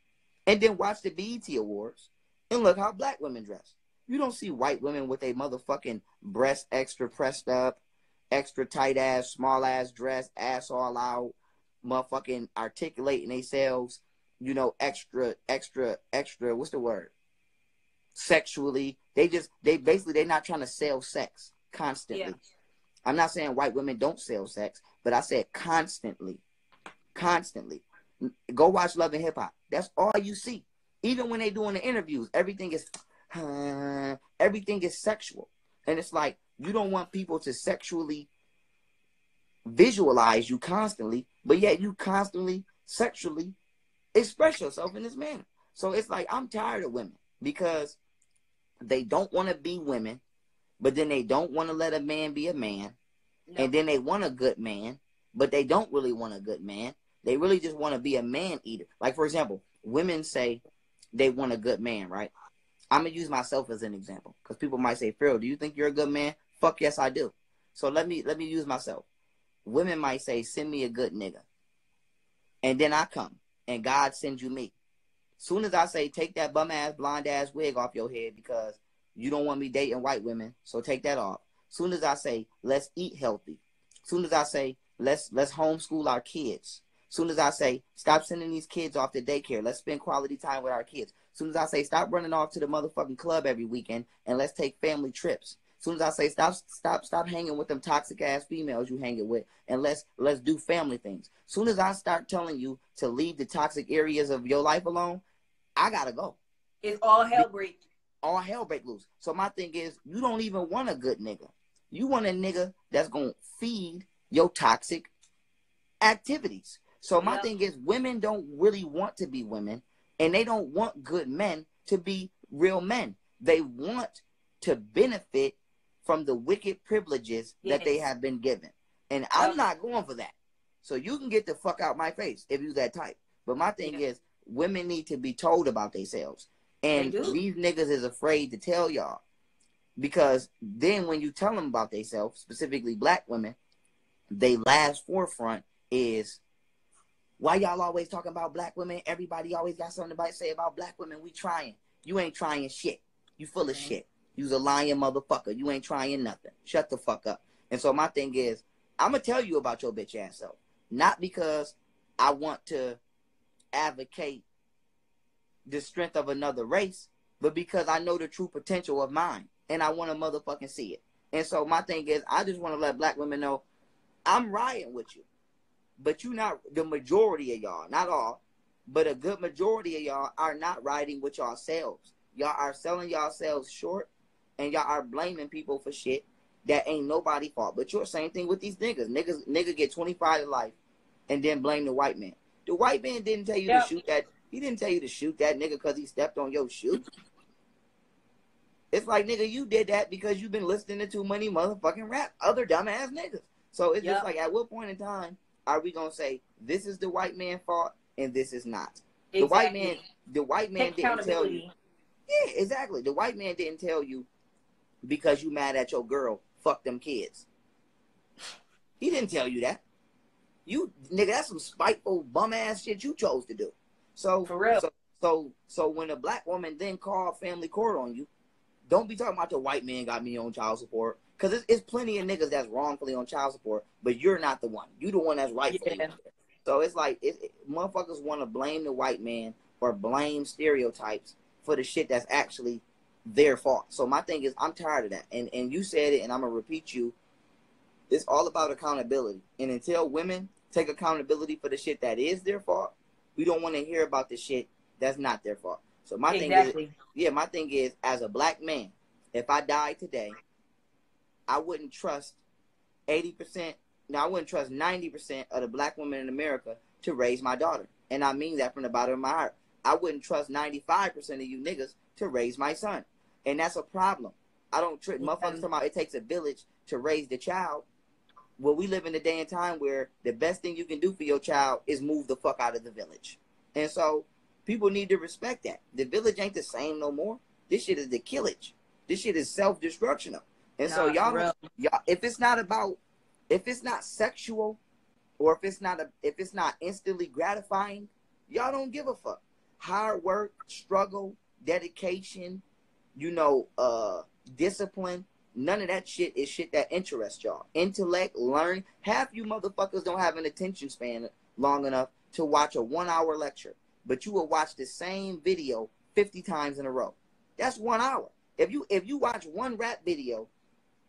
And then watch the B E T Awards and look how black women dress. You don't see white women with a motherfucking breast extra pressed up, extra tight ass, small ass dress, ass all out, motherfucking articulating themselves. You know, extra, extra, extra, what's the word? Sexually. They just, they basically, they're not trying to sell sex constantly. Yeah. I'm not saying white women don't sell sex, but I said constantly, constantly. Go watch Love and Hip Hop. That's all you see. Even when they doing the interviews, everything is, uh, everything is sexual. And it's like, you don't want people to sexually visualize you constantly, but yet you constantly sexually express yourself in this manner. So it's like, I'm tired of women because they don't want to be women, but then they don't want to let a man be a man. No. And then they want a good man, but they don't really want a good man. They really just want to be a man eater. Like, for example, women say they want a good man, right? I'm going to use myself as an example because people might say, Phil, do you think you're a good man? Fuck yes, I do. So let me, let me use myself. Women might say, send me a good nigga. And then I come. And God sends you me. Soon as I say, take that bum ass, blonde ass wig off your head because you don't want me dating white women, so take that off. Soon as I say, let's eat healthy. Soon as I say, let's let's homeschool our kids. Soon as I say, stop sending these kids off to daycare. Let's spend quality time with our kids. Soon as I say, stop running off to the motherfucking club every weekend and let's take family trips. Soon as I say, stop, stop, stop hanging with them toxic ass females you hanging with, and let's let's do family things. Soon as I start telling you to leave the toxic areas of your life alone, I gotta go. It's all hell break. All hell break loose. So my thing is, you don't even want a good nigga. You want a nigga that's gonna feed your toxic activities. So my yep. thing is, women don't really want to be women, and they don't want good men to be real men. They want to benefit from the wicked privileges yes. that they have been given. And I'm okay. not going for that. So you can get the fuck out my face if you that type. But my thing yeah. is, women need to be told about themselves. And these niggas is afraid to tell y'all. Because then when you tell them about themselves, specifically black women, they last forefront is, why y'all always talking about black women? Everybody always got something to say about black women. We trying. You ain't trying shit. You full of mm-hmm. shit. You's a lying motherfucker. You ain't trying nothing. Shut the fuck up. And so my thing is, I'm going to tell you about your bitch ass though. Not because I want to advocate the strength of another race, but because I know the true potential of mine and I want to motherfucking see it. And so my thing is, I just want to let black women know I'm riding with you, but you not the majority of y'all, not all, but a good majority of y'all are not riding with yourselves. Y'all are selling yourselves short, and y'all are blaming people for shit that ain't nobody's fault. But you're same thing with these niggas. Niggas, niggas get twenty-five to life and then blame the white man. The white man didn't tell you yep. to shoot that. He didn't tell you to shoot that nigga because he stepped on your shoe. It's like, nigga, you did that because you've been listening to too many motherfucking rap, other dumbass niggas. So it's yep. just like, at what point in time are we going to say, this is the white man's fault and this is not? Exactly. The white man, the white man didn't tell you. Yeah, exactly. The white man didn't tell you because you mad at your girl, fuck them kids. He didn't tell you that. You, nigga, that's some spiteful, bum-ass shit you chose to do. So, For real. so so so when a black woman then called family court on you, don't be talking about the white man got me on child support. Because it's, it's plenty of niggas that's wrongfully on child support, but you're not the one. You the one that's rightfully. Yeah. So it's like, it, it, motherfuckers want to blame the white man or blame stereotypes for the shit that's actually their fault. So my thing is, I'm tired of that. And, and you said it, and I'm going to repeat you. It's all about accountability. And until women take accountability for the shit that is their fault, we don't want to hear about the shit that's not their fault. So my exactly. thing is, yeah, my thing is, as a black man, if I died today, I wouldn't trust eighty percent, no, I wouldn't trust ninety percent of the black women in America to raise my daughter. And I mean that from the bottom of my heart. I wouldn't trust ninety-five percent of you niggas to raise my son. And that's a problem. I don't trip. Yeah. Motherfuckers talking about it takes a village to raise the child. Well, we live in a day and time where the best thing you can do for your child is move the fuck out of the village. And so people need to respect that. The village ain't the same no more. This shit is the killage. This shit is self-destructional. And nah, so y'all, y'all, if it's not about, if it's not sexual, or if it's not, a, if it's not instantly gratifying, y'all don't give a fuck. Hard work, struggle, dedication, you know, uh, discipline. None of that shit is shit that interests y'all. Intellect, learn. Half you motherfuckers don't have an attention span long enough to watch a one-hour lecture, but you will watch the same video fifty times in a row. That's one hour. If you if you watch one rap video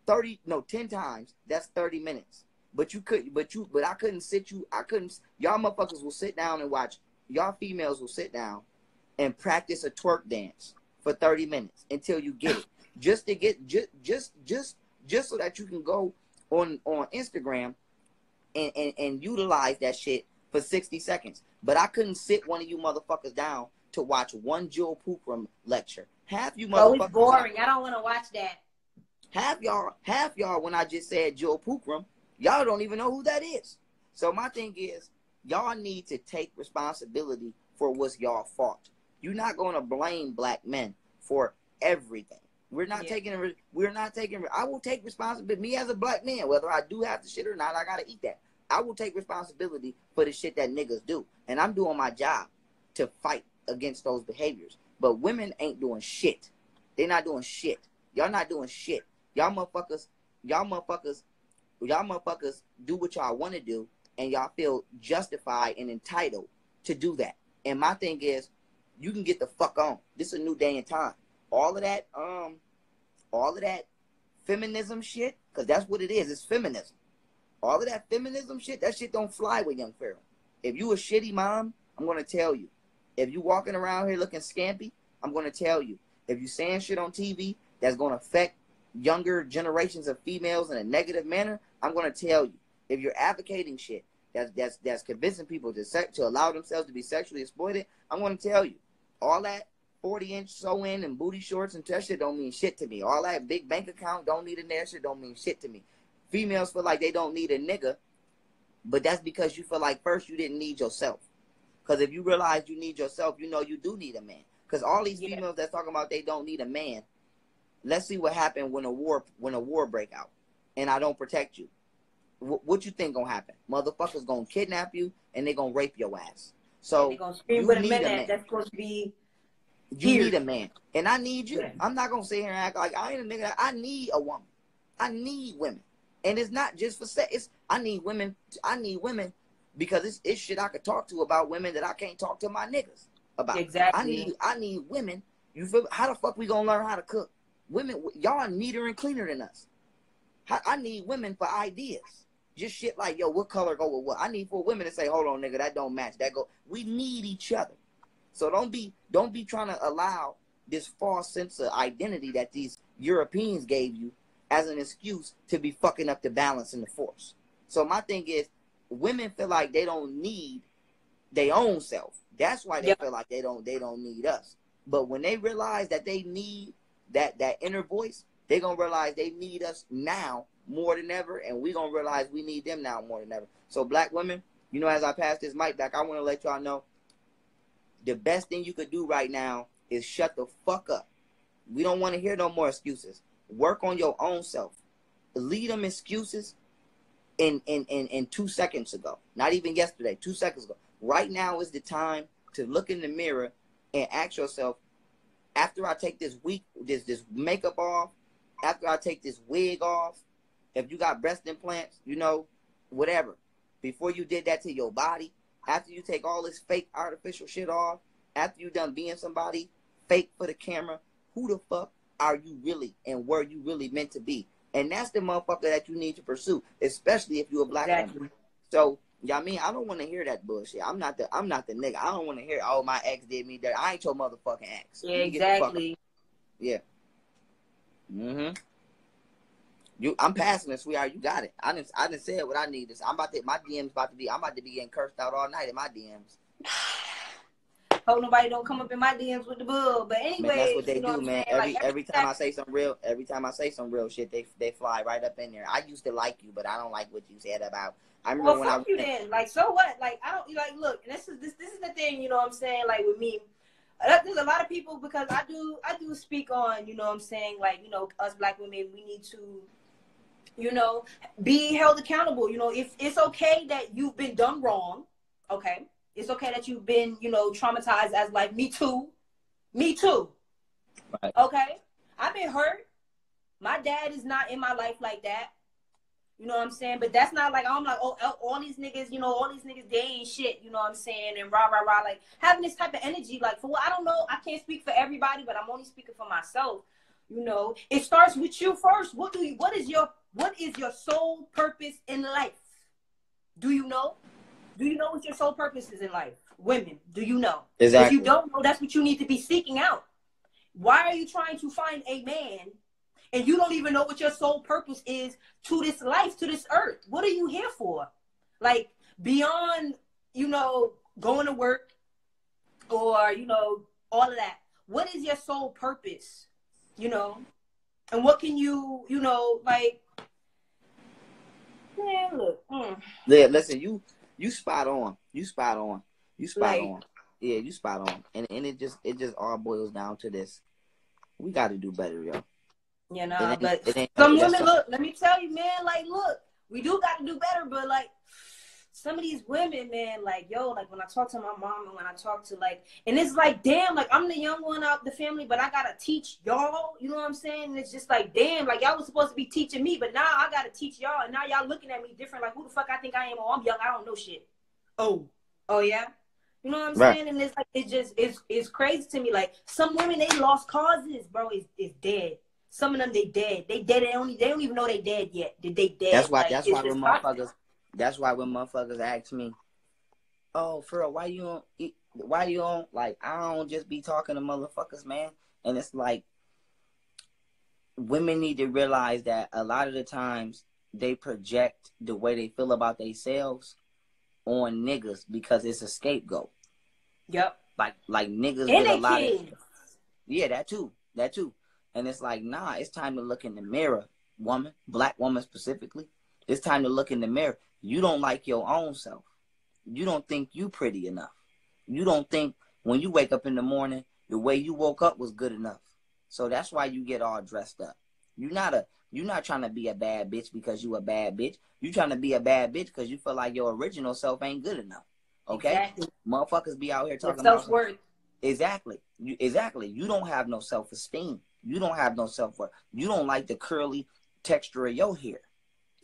thirty, no, ten times, that's thirty minutes. But you could, but you, but I couldn't sit you, I couldn't, y'all motherfuckers will sit down and watch, y'all females will sit down and practice a twerk dance for thirty minutes until you get it. Just to get just just just just so that you can go on on Instagram and, and and utilize that shit for sixty seconds. But I couldn't sit one of you motherfuckers down to watch one Jill Poopram lecture. Half you motherfuckers. Oh, it's boring. I don't want to watch that. Half y'all, half y'all. When I just said Jill Poopram, y'all don't even know who that is. So my thing is, y'all need to take responsibility for what's y'all fault. You're not gonna blame black men for everything. We're not yeah. taking, we're not taking, I will take responsibility, me as a black man, whether I do have the shit or not, I gotta eat that. I will take responsibility for the shit that niggas do. And I'm doing my job to fight against those behaviors. But women ain't doing shit. They're not doing shit. Y'all not doing shit. Y'all motherfuckers, y'all motherfuckers, y'all motherfuckers do what y'all wanna do, and y'all feel justified and entitled to do that. And my thing is, you can get the fuck on. This is a new day and time. All of that, um, all of that feminism shit, because that's what it is. It's feminism. All of that feminism shit, that shit don't fly with Young Pharaoh. If you a shitty mom, I'm going to tell you. If you walking around here looking scampy, I'm going to tell you. If you saying shit on T V that's going to affect younger generations of females in a negative manner, I'm going to tell you. If you're advocating shit that's, that's, that's convincing people to, to allow themselves to be sexually exploited, I'm going to tell you. All that forty inch sew in and booty shorts and that shit don't mean shit to me. All that big bank account don't need a nigga shit don't mean shit to me. Females feel like they don't need a nigga, but that's because you feel like first you didn't need yourself. Because if you realize you need yourself, you know you do need a man. Because all these yeah. females that's talking about they don't need a man, let's see what happens when a war when a war break out and I don't protect you. W what you think gonna happen? Motherfuckers gonna kidnap you and they gonna rape your ass. So they gonna scream with a minute that's supposed to be. You Here. need a man, and I need you. Yeah. I'm not gonna sit here and act like I ain't a nigga. I need a woman. I need women. And it's not just for sex. It's, I need women. I need women because it's, it's shit I could talk to about women that I can't talk to my niggas about. Exactly. I need I need women. You feel? How the fuck we gonna learn how to cook? Women, y'all are neater and cleaner than us. I, I need women for ideas. Just shit like, yo, what color go with what? I need for women to say, hold on, nigga, that don't match. That go. We need each other. So don't be don't be trying to allow this false sense of identity that these Europeans gave you as an excuse to be fucking up the balance in the force. So my thing is, women feel like they don't need their own self. That's why they yep. feel like they don't they don't need us. But when they realize that they need that that inner voice, they're gonna realize they need us now more than ever, and we're gonna realize we need them now more than ever. So black women, you know, as I pass this mic back, I wanna let y'all know the best thing you could do right now is shut the fuck up. We don't wanna hear no more excuses. Work on your own self. Leave them excuses in, in, in, in two seconds ago. Not even yesterday, two seconds ago. Right now is the time to look in the mirror and ask yourself, after I take this week, this, this makeup off, after I take this wig off, if you got breast implants, you know, whatever, before you did that to your body, after you take all this fake artificial shit off, after you done being somebody fake for the camera, who the fuck are you really and were you really meant to be? And that's the motherfucker that you need to pursue, especially if you're a black exactly. woman. So, y'all, you know I mean, I don't want to hear that bullshit. I'm not the I'm not the nigga. I don't want to hear, oh, my ex did me dirty. I ain't your motherfucking ex. Yeah, exactly. Yeah. Mm-hmm. You, I'm passing this, sweetheart. You got it. I didn't I didn't say what I need. This I'm about to my D Ms about to be I'm about to be getting cursed out all night in my D Ms. Hope nobody don't come up in my D Ms with the bull. But anyway, that's what they you know do, what man. Every, like, every every time I say some real, every time I say some real shit, they they fly right up in there. I used to like you, but I don't like what you said about. I remember well, when fuck I was you then. Like, so what? Like, I don't like. Look, and this is this this is the thing. You know what I'm saying? Like with me, there's a lot of people because I do I do speak on. You know what I'm saying? Like, you know, us black women, we need to, you know, be held accountable. You know, if it's okay that you've been done wrong, okay. It's okay that you've been, you know, traumatized as like, me too. Me too. Right. Okay? I've been hurt. My dad is not in my life like that. You know what I'm saying? But that's not like, I'm like, oh, all these niggas, you know, all these niggas, they ain't shit. You know what I'm saying? And rah, rah, rah. Like, having this type of energy, like, for what? I don't know. I can't speak for everybody, but I'm only speaking for myself. You know? It starts with you first. What do you, what is your, what is your sole purpose in life? Do you know? Do you know what your sole purpose is in life? Women, do you know? Exactly. If you don't know, that's what you need to be seeking out. Why are you trying to find a man and you don't even know what your sole purpose is to this life, to this earth? What are you here for? Like, beyond, you know, going to work or, you know, all of that. What is your sole purpose, you know? And what can you, you know, like, yeah, look. Mm. Yeah, listen, you... You spot on. You spot on. You spot like, on. Yeah, you spot on. And and it just it just all boils down to this. We got to do better, yo. You know, but some women, look, let me tell you, man, like, look, we do got to do better, but, like, some of these women, man, like, yo, like, when I talk to my mom and when I talk to, like, and it's like, damn, like, I'm the young one out the family, but I got to teach y'all, you know what I'm saying? And it's just like, damn, like, y'all was supposed to be teaching me, but now I got to teach y'all, and now y'all looking at me different, like, who the fuck I think I am? Oh, I'm young, I don't know shit. Oh, oh, yeah? You know what I'm right. saying? And it's like, it just, it's, it's crazy to me. Like, some women, they lost causes, bro, is is dead. Some of them, they dead. They dead, they don't, they don't even know they dead yet. They dead. That's why, like, that's why the motherfuckers... That's why when motherfuckers ask me, oh, Pharaoh, why you on, why you on, like, I don't just be talking to motherfuckers, man. And it's like, women need to realize that a lot of the times they project the way they feel about themselves on niggas because it's a scapegoat. Yep. Like, like niggas did a lot of, yeah, that too, that too. And it's like, nah, it's time to look in the mirror, woman, black woman specifically. It's time to look in the mirror. You don't like your own self. You don't think you pretty enough. You don't think when you wake up in the morning, the way you woke up was good enough. So that's why you get all dressed up. You're not a, you're not trying to be a bad bitch because you a bad bitch. You're trying to be a bad bitch because you feel like your original self ain't good enough. Okay? Exactly. Motherfuckers be out here talking about self-worth. Exactly. You, exactly. You don't have no self-esteem. You don't have no self-worth. You don't like the curly texture of your hair.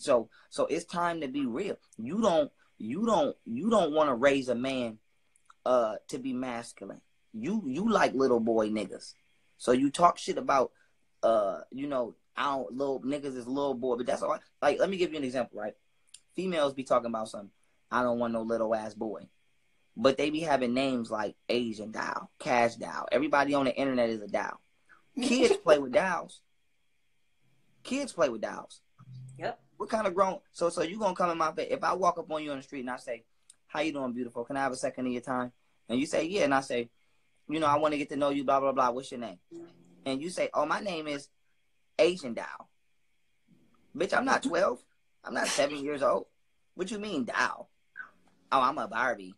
So so it's time to be real. You don't you don't you don't want to raise a man uh to be masculine. You you like little boy niggas. So you talk shit about uh you know, I don't, little niggas is little boy, but that's all. I, like let me give you an example, right? Females be talking about something. I don't want no little ass boy. But they be having names like Asian Doll, Cash Doll. Everybody on the internet is a doll. Kids play with dolls. Kids play with dolls. Yep. We're kind of grown. So so you going to come in my bed. If I walk up on you on the street and I say, how you doing, beautiful? Can I have a second of your time? And you say, yeah. And I say, you know, I want to get to know you, blah, blah, blah. What's your name? And you say, oh, my name is Asian Doll. Bitch, I'm not twelve. I'm not seven years old. What you mean, doll? Oh, I'm a Barbie.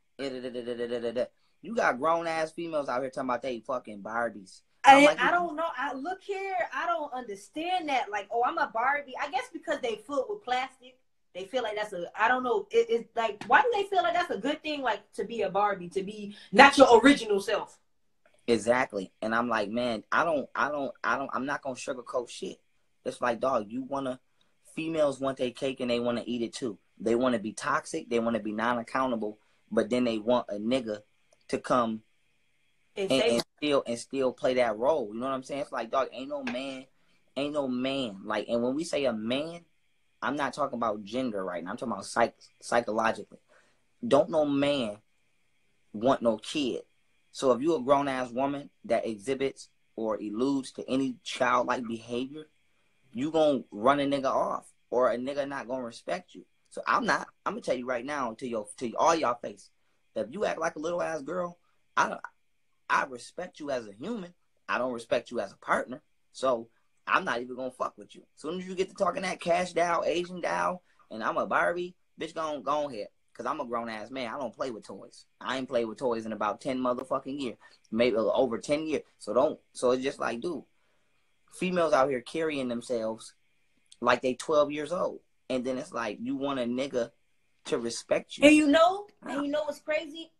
You got grown-ass females out here talking about they fucking Barbies. I, like I don't know. I look here. I don't understand that. Like, oh, I'm a Barbie. I guess because they filled with plastic, they feel like that's a, I don't know. It, it's like, why do they feel like that's a good thing, like, to be a Barbie, to be not your original self? Exactly. And I'm like, man, I don't, I don't, I don't, I'm not going to sugarcoat shit. It's like, dog, you want to, females want their cake and they want to eat it too. They want to be toxic. They want to be non-accountable. But then they want a nigga to come and, and still and still play that role. You know what I'm saying? It's like, dog, ain't no man, ain't no man. Like, and when we say a man, I'm not talking about gender right now. I'm talking about psych psychologically. Don't no man want no kid. So if you a grown ass woman that exhibits or alludes to any childlike behavior, you gonna run a nigga off, or a nigga not gonna respect you. So I'm not, I'm going to tell you right now, to your, to all y'all face, if you act like a little ass girl, I don't, I respect you as a human. I don't respect you as a partner. So I'm not even going to fuck with you. As soon as you get to talking that Cash Doll, Asian Doll, and I'm a Barbie, bitch, go on, go on here. Because I'm a grown ass man. I don't play with toys. I ain't played with toys in about ten motherfucking years. Maybe over ten years. So don't, so it's just like, dude, females out here carrying themselves like they twelve years old. And then it's like, you want a nigga to respect you. And you know, and you know what's crazy?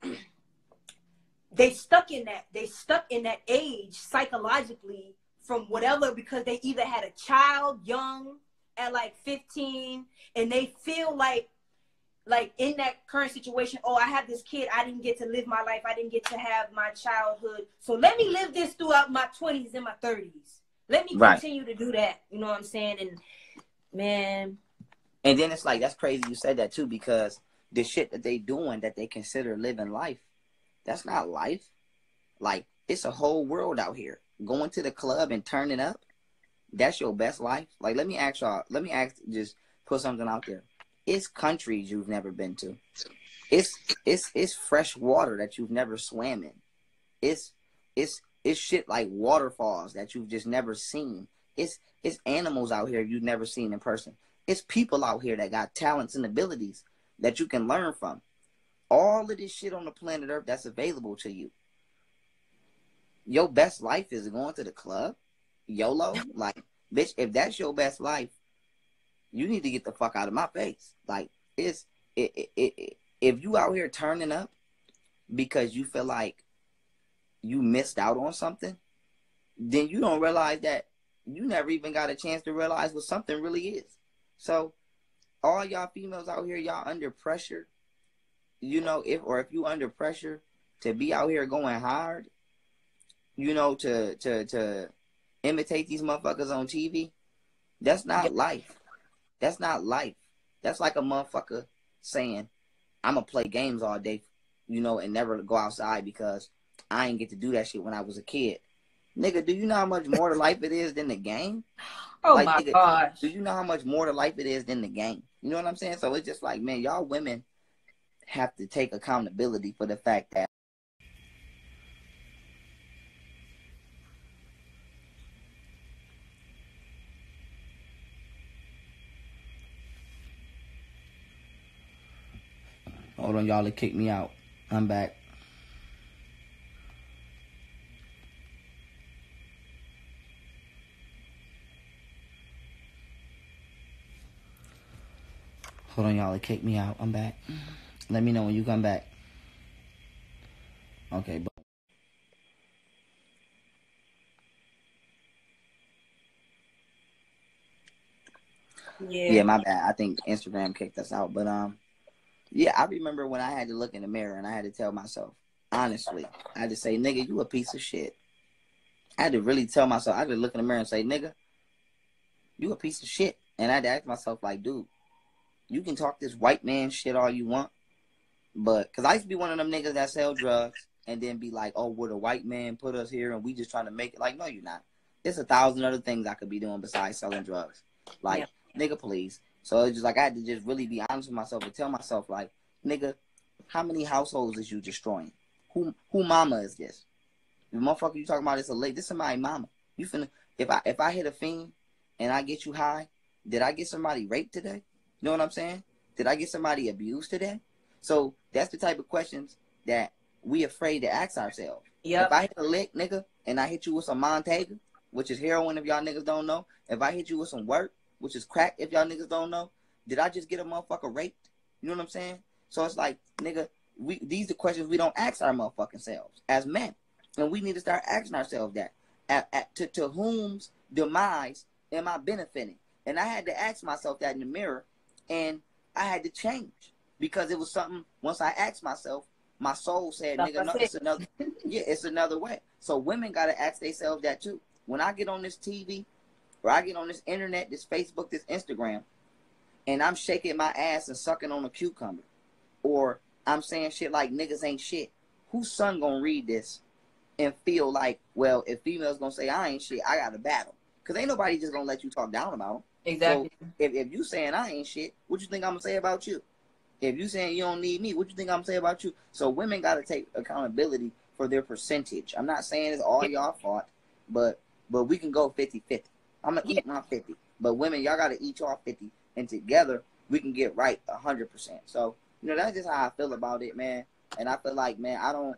They stuck in that. They stuck in that age psychologically from whatever, because they either had a child young at like fifteen, and they feel like, like in that current situation, oh, I have this kid. I didn't get to live my life. I didn't get to have my childhood. So let me live this throughout my twenties and my thirties. Let me right. continue to do that. You know what I'm saying? And man... And then it's like, that's crazy you said that too, because the shit that they doing that they consider living life, that's not life. Like, it's a whole world out here. Going to the club and turning up, that's your best life. Like, let me ask y'all, let me ask, just put something out there. It's countries you've never been to. It's it's it's fresh water that you've never swam in. It's it's it's shit like waterfalls that you've just never seen. It's it's animals out here you've never seen in person. It's people out here that got talents and abilities that you can learn from. All of this shit on the planet Earth that's available to you. Your best life is going to the club, YOLO. Like, bitch, if that's your best life, you need to get the fuck out of my face. Like, it's it, it, it, it, if you out here turning up because you feel like you missed out on something, then you don't realize that you never even got a chance to realize what something really is. So, all y'all females out here, y'all under pressure, you know, if or if you under pressure to be out here going hard, you know, to to to imitate these motherfuckers on T V, that's not life. That's not life. That's like a motherfucker saying, I'm going to play games all day, you know, and never go outside because I ain't get to do that shit when I was a kid. Nigga, do you know how much more to life it is than the game? Oh, like, my nigga, gosh. Do you know how much more to life it is than the game? You know what I'm saying? So it's just like, man, y'all women have to take accountability for the fact that. Hold on, y'all. It kicked me out. I'm back. Hold on, y'all. It kicked me out. I'm back. Let me know when you come back. Okay, bye. Yeah. Yeah, my bad. I think Instagram kicked us out. But um, yeah, I remember when I had to look in the mirror and I had to tell myself, honestly, I had to say, nigga, you a piece of shit. I had to really tell myself, I had to look in the mirror and say, nigga, you a piece of shit. And I had to ask myself, like, dude, you can talk this white man shit all you want. But, because I used to be one of them niggas that sell drugs and then be like, oh, well, the white man put us here and we just trying to make it. Like, no, you're not. There's a thousand other things I could be doing besides selling drugs. Like, yeah. Nigga, please. So it's just like I had to just really be honest with myself and tell myself, like, nigga, how many households is you destroying? Who who mama is this? The motherfucker you talking about is a lady. This is my mama. You finna if I if I hit a fiend and I get you high, did I get somebody raped today? You know what I'm saying? Did I get somebody abused today? So that's the type of questions that we afraid to ask ourselves. Yep. If I hit a lick, nigga, and I hit you with some Montega, which is heroin if y'all niggas don't know. If I hit you with some work, which is crack if y'all niggas don't know. Did I just get a motherfucker raped? You know what I'm saying? So it's like, nigga, we these are questions we don't ask our motherfucking selves as men. And we need to start asking ourselves that. At, at, to, to whom's demise am I benefiting? And I had to ask myself that in the mirror, and I had to change because it was something, once I asked myself, my soul said, nigga, no, it's another, yeah, it's another way. So women got to ask themselves that too. When I get on this T V, or I get on this internet, this Facebook, this Instagram, and I'm shaking my ass and sucking on a cucumber, or I'm saying shit like niggas ain't shit, whose son gonna read this and feel like, well, if females gonna say I ain't shit, I gotta battle? Because ain't nobody just gonna let you talk down about them. Exactly. So if, if you saying I ain't shit, what you think I'm gonna say about you? If you saying you don't need me, what you think I'm gonna say about you? So women gotta take accountability for their percentage. I'm not saying it's all y'all fault, but but we can go fifty fifty. I'm going to eat my fifty. But women, y'all got to eat y'all fifty. And together, we can get right one hundred percent. So, you know, that's just how I feel about it, man. And I feel like, man, I don't,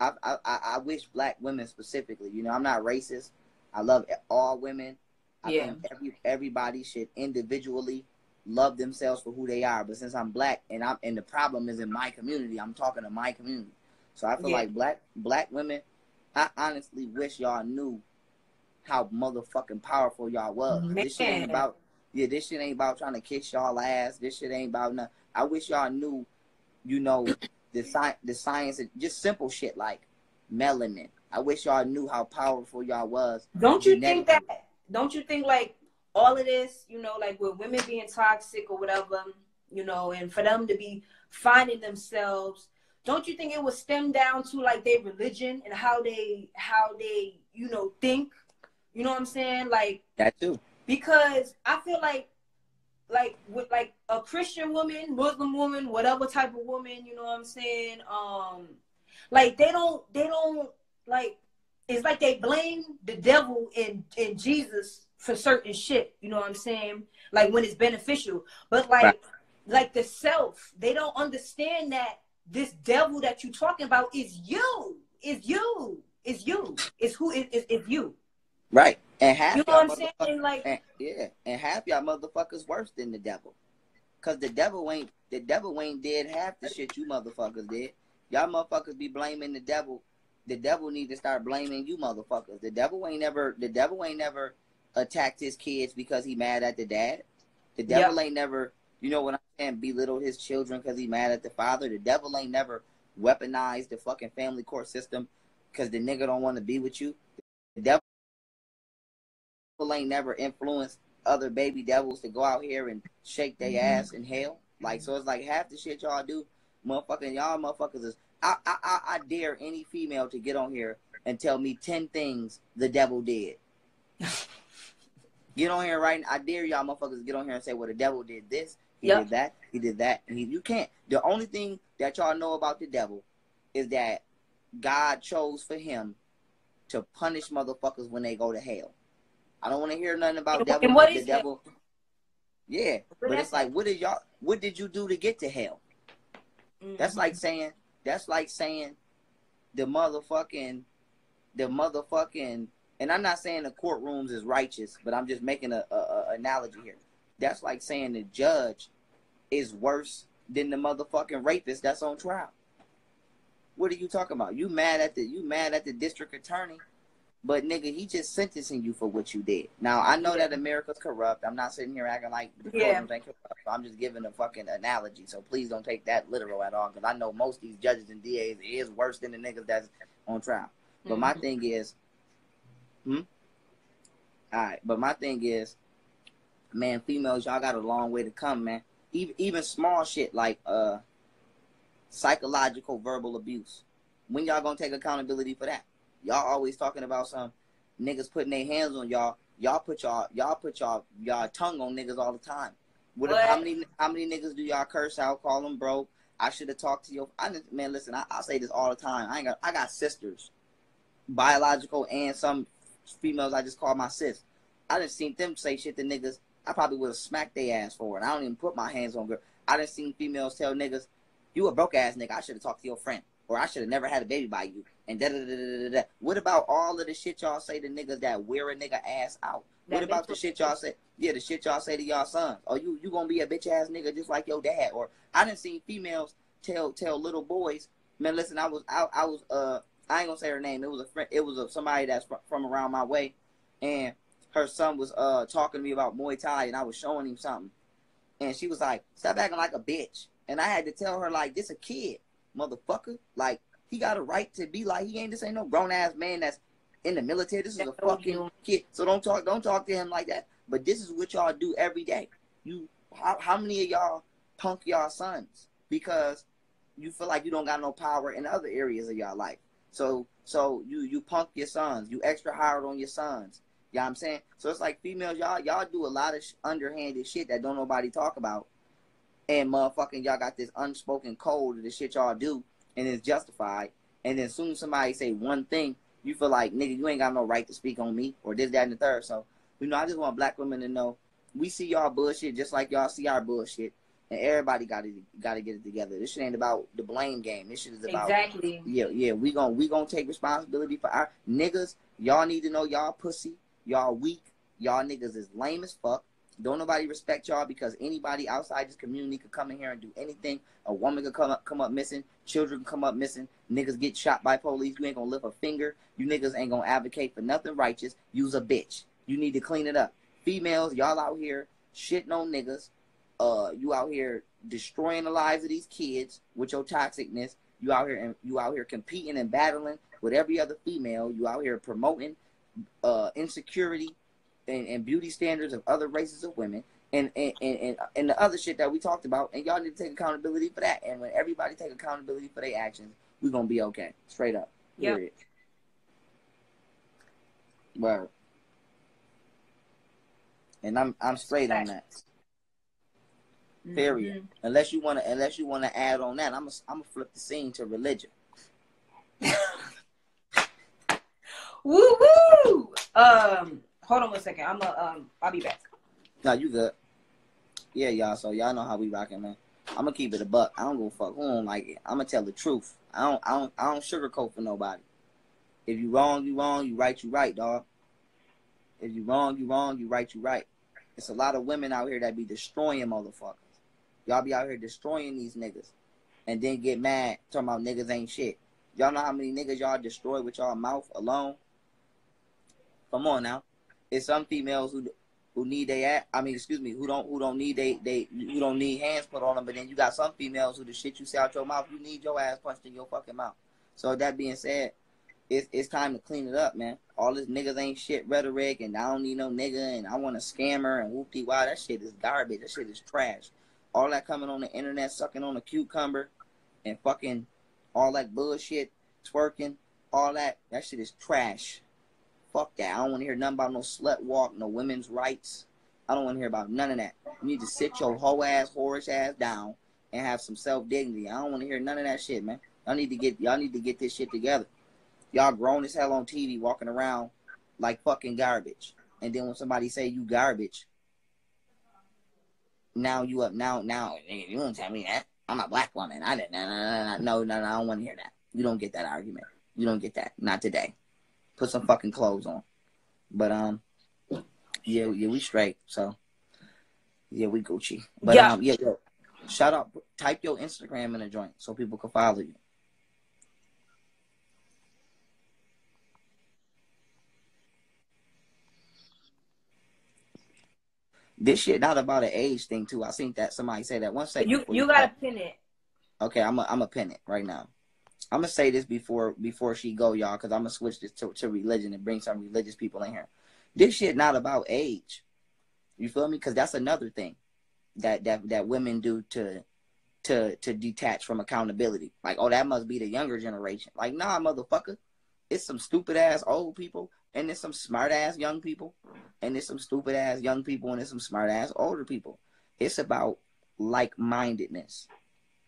I, I, I wish black women specifically, you know, I'm not racist. I love all women. I yeah. think every, everybody should individually love themselves for who they are. But since I'm black and I'm, and the problem is in my community, I'm talking to my community. So I feel yeah. like black, black women, I honestly wish y'all knew how motherfucking powerful y'all was. Man. This shit ain't about, yeah, this shit ain't about trying to kiss y'all ass. This shit ain't about nothing. I wish y'all knew, you know, the, sci the science, of just simple shit like melanin. I wish y'all knew how powerful y'all was. Don't you think that, don't you think like all of this, you know, like with women being toxic or whatever, you know, and for them to be finding themselves, don't you think it would stem down to like their religion and how they, how they, you know, think? You know what I'm saying? Like that too. Because I feel like like with like a Christian woman, Muslim woman, whatever type of woman, you know what I'm saying? Um like they don't they don't like it's like they blame the devil and, and Jesus for certain shit, you know what I'm saying? Like when it's beneficial. But like right. like the self, they don't understand that this devil that you're talking about is you. Is you. Is you. Is who is is, is you. Right. And half you know what I'm saying? Like, and, yeah. And half y'all motherfuckers worse than the devil. Cause the devil ain't the devil ain't dead half the shit you motherfuckers did. Y'all motherfuckers be blaming the devil. The devil need to start blaming you motherfuckers. The devil ain't never the devil ain't never attacked his kids because he mad at the dad. The devil yep. ain't never, you know what I'm saying, belittle his children because he mad at the father. The devil ain't never weaponized the fucking family court system because the nigga don't want to be with you. The devil ain't never influenced other baby devils to go out here and shake their ass in hell. Like, so it's like half the shit y'all do, motherfucking y'all motherfuckers is, I, I, I, I dare any female to get on here and tell me ten things the devil did. Get on here right now. I dare y'all motherfuckers to get on here and say, well, the devil did this, he yep. did that, he did that. And he, you can't. The only thing that y'all know about the devil is that God chose for him to punish motherfuckers when they go to hell. I don't want to hear nothing about devil. And what is the devil? That? Yeah, but it's like, what did y'all? What did you do to get to hell? Mm-hmm. That's like saying. That's like saying, the motherfucking, the motherfucking. And I'm not saying the courtrooms is righteous, but I'm just making a, a, a analogy here. That's like saying the judge is worse than the motherfucking rapist that's on trial. What are you talking about? You mad at the? You mad at the district attorney But, nigga, he just sentencing you for what you did. Now, I know that America's corrupt. I'm not sitting here acting like the yeah. ain't corrupt. I'm just giving a fucking analogy. So please don't take that literal at all. Because I know most of these judges and D As is worse than the niggas that's on trial. But mm-hmm. my thing is, hmm? All right. But my thing is, man, females, y'all got a long way to come, man. Even, even small shit like uh, psychological verbal abuse. When y'all gonna take accountability for that? Y'all always talking about some niggas putting their hands on y'all. Y'all put y'all y'all put y'all y'all tongue on niggas all the time. What, what? How many how many niggas do y'all curse out? Call them broke. I should have talked to you. I just, man, listen. I, I say this all the time. I ain't got I got sisters, biological and some females. I just call my sis. I done seen them say shit to niggas. I probably would have smacked their ass for it. I don't even put my hands on girl. I done seen females tell niggas, "You a broke ass nigga. I should have talked to your friend." Or I should have never had a baby by you. And da da da da da. What about all of the shit y'all say to niggas that wear a nigga ass out? That what about the shit y'all say? Yeah, the shit y'all say to y'all sons. Oh, you you gonna be a bitch ass nigga just like your dad? Or I done seen females tell tell little boys, man, listen, I was I, I was uh I ain't gonna say her name. It was a friend. It was a, somebody that's fr from around my way, and her son was uh talking to me about Muay Thai, and I was showing him something, and she was like, "Stop acting like a bitch," and I had to tell her like, "This a kid, motherfucker, like." He got a right to be like he ain't this ain't no grown ass man that's in the military. This is a fucking kid. So don't talk don't talk to him like that. But this is what y'all do every day. You how, how many of y'all punk y'all sons because you feel like you don't got no power in other areas of y'all life. So so you you punk your sons, you extra hard on your sons. You know what I'm saying? So it's like females, y'all y'all do a lot of sh underhanded shit that don't nobody talk about. And motherfucking y'all got this unspoken code of the shit y'all do. And it's justified. And then as soon as somebody say one thing, you feel like, nigga, you ain't got no right to speak on me or this, that, and the third. So, you know, I just want black women to know we see y'all bullshit just like y'all see our bullshit. And everybody got to got to get it together. This shit ain't about the blame game. This shit is about exactly. Yeah, yeah. We gon' we gon' take responsibility for our niggas. Y'all need to know y'all pussy. Y'all weak. Y'all niggas is lame as fuck. Don't nobody respect y'all because anybody outside this community could come in here and do anything. A woman could come up, come up missing. Children could come up missing. Niggas get shot by police. You ain't going to lift a finger. You niggas ain't going to advocate for nothing righteous. You's a bitch. You need to clean it up. Females, y'all out here shitting on niggas. Uh, you out here destroying the lives of these kids with your toxicness. You out here and you out here competing and battling with every other female. You out here promoting uh, insecurity. And, and beauty standards of other races of women and, and, and, and the other shit that we talked about. And y'all need to take accountability for that. And when everybody take accountability for their actions, we're going to be okay. Straight up. Yep. Period. Word. And I'm, I'm straight on that. Mm-hmm. Period. Unless you want to, unless you want to add on that, I'm going I'm to flip the scene to religion. Woo woo. Um, Hold on one second. I'm a, um, I'll be back. No, you good. Yeah, y'all. So y'all know how we rocking, man. I'm gonna keep it a buck. I don't go fuck who don't like it. I'm gonna tell the truth. I don't, I don't, I don't sugarcoat for nobody. If you wrong, you wrong. You right, you right, dog. If you wrong, you wrong. You right, you right. It's a lot of women out here that be destroying motherfuckers. Y'all be out here destroying these niggas, and then get mad talking about niggas ain't shit. Y'all know how many niggas y'all destroy with y'all mouth alone? Come on now. It's some females who who need they I mean excuse me who don't who don't need they they who don't need hands put on them, but then you got some females who the shit you say out your mouth, you need your ass punched in your fucking mouth. So that being said, it's it's time to clean it up, man. All this niggas ain't shit rhetoric and I don't need no nigga and I want a scammer and whoop de wow, that shit is garbage. That shit is trash. All that coming on the internet, sucking on a cucumber and fucking all that bullshit, twerking, all that that shit is trash. Fuck that. I don't want to hear nothing about no slut walk, no women's rights. I don't want to hear about none of that. You need to sit your whole ass, whorish ass down and have some self-dignity. I don't want to hear none of that shit, man. Y'all need to get y'all need to get this shit together. Y'all grown as hell on T V walking around like fucking garbage. And then when somebody say you garbage, now you up now now nigga, you don't tell me that. I'm a black woman. I didn't no no no no no I don't want to hear that. You don't get that argument. You don't get that. Not today. Put some fucking clothes on. But, um, yeah, yeah, we straight. So, yeah, we Gucci. But, yeah, um, yeah, yo, shout out. Type your Instagram in a joint so people can follow you. this shit not about an age thing too. I seen that somebody say that one second. You you gotta pin it. Okay, I'm a, I'm a pin it right now. I'm gonna say this before before she go, y'all, because I'm gonna switch this to, to religion and bring some religious people in here. This shit not about age. You feel me? Because that's another thing that that that women do to to to detach from accountability. Like, oh, that must be the younger generation. Like, nah, motherfucker. It's some stupid ass old people, and there's some smart ass young people, and there's some stupid ass young people, and there's some smart ass older people. It's about like-mindedness.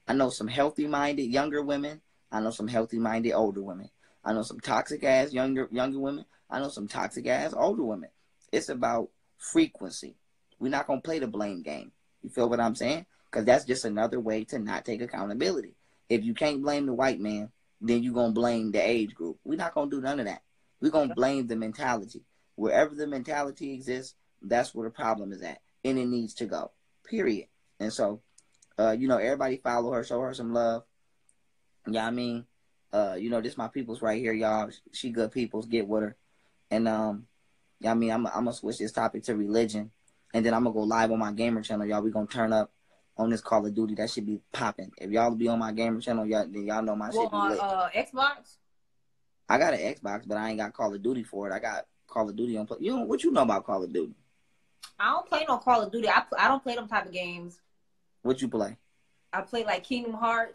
I know some healthy-minded younger women. I know some healthy-minded older women. I know some toxic-ass younger younger women. I know some toxic-ass older women. It's about frequency. We're not going to play the blame game. You feel what I'm saying? Because that's just another way to not take accountability. If you can't blame the white man, then you're going to blame the age group. We're not going to do none of that. We're going to blame the mentality. Wherever the mentality exists, that's where the problem is at. And it needs to go. Period. And so, uh, you know, everybody follow her. Show her some love. You know what I mean? Uh, you know, this my peoples right here, y'all. She good peoples. Get with her. And, um, you know what I mean? I'm, I'm going to switch this topic to religion. And then I'm going to go live on my gamer channel, y'all. We're going to turn up on this Call of Duty. That should be popping. If y'all be on my gamer channel, y'all, then y'all know my well, shit be on, lit. Uh, Xbox? I got an Xbox, but I ain't got Call of Duty for it. I got Call of Duty on play. You know, what you know about Call of Duty? I don't play no Call of Duty. I, I don't play them type of games. What you play? I play, like, Kingdom Hearts.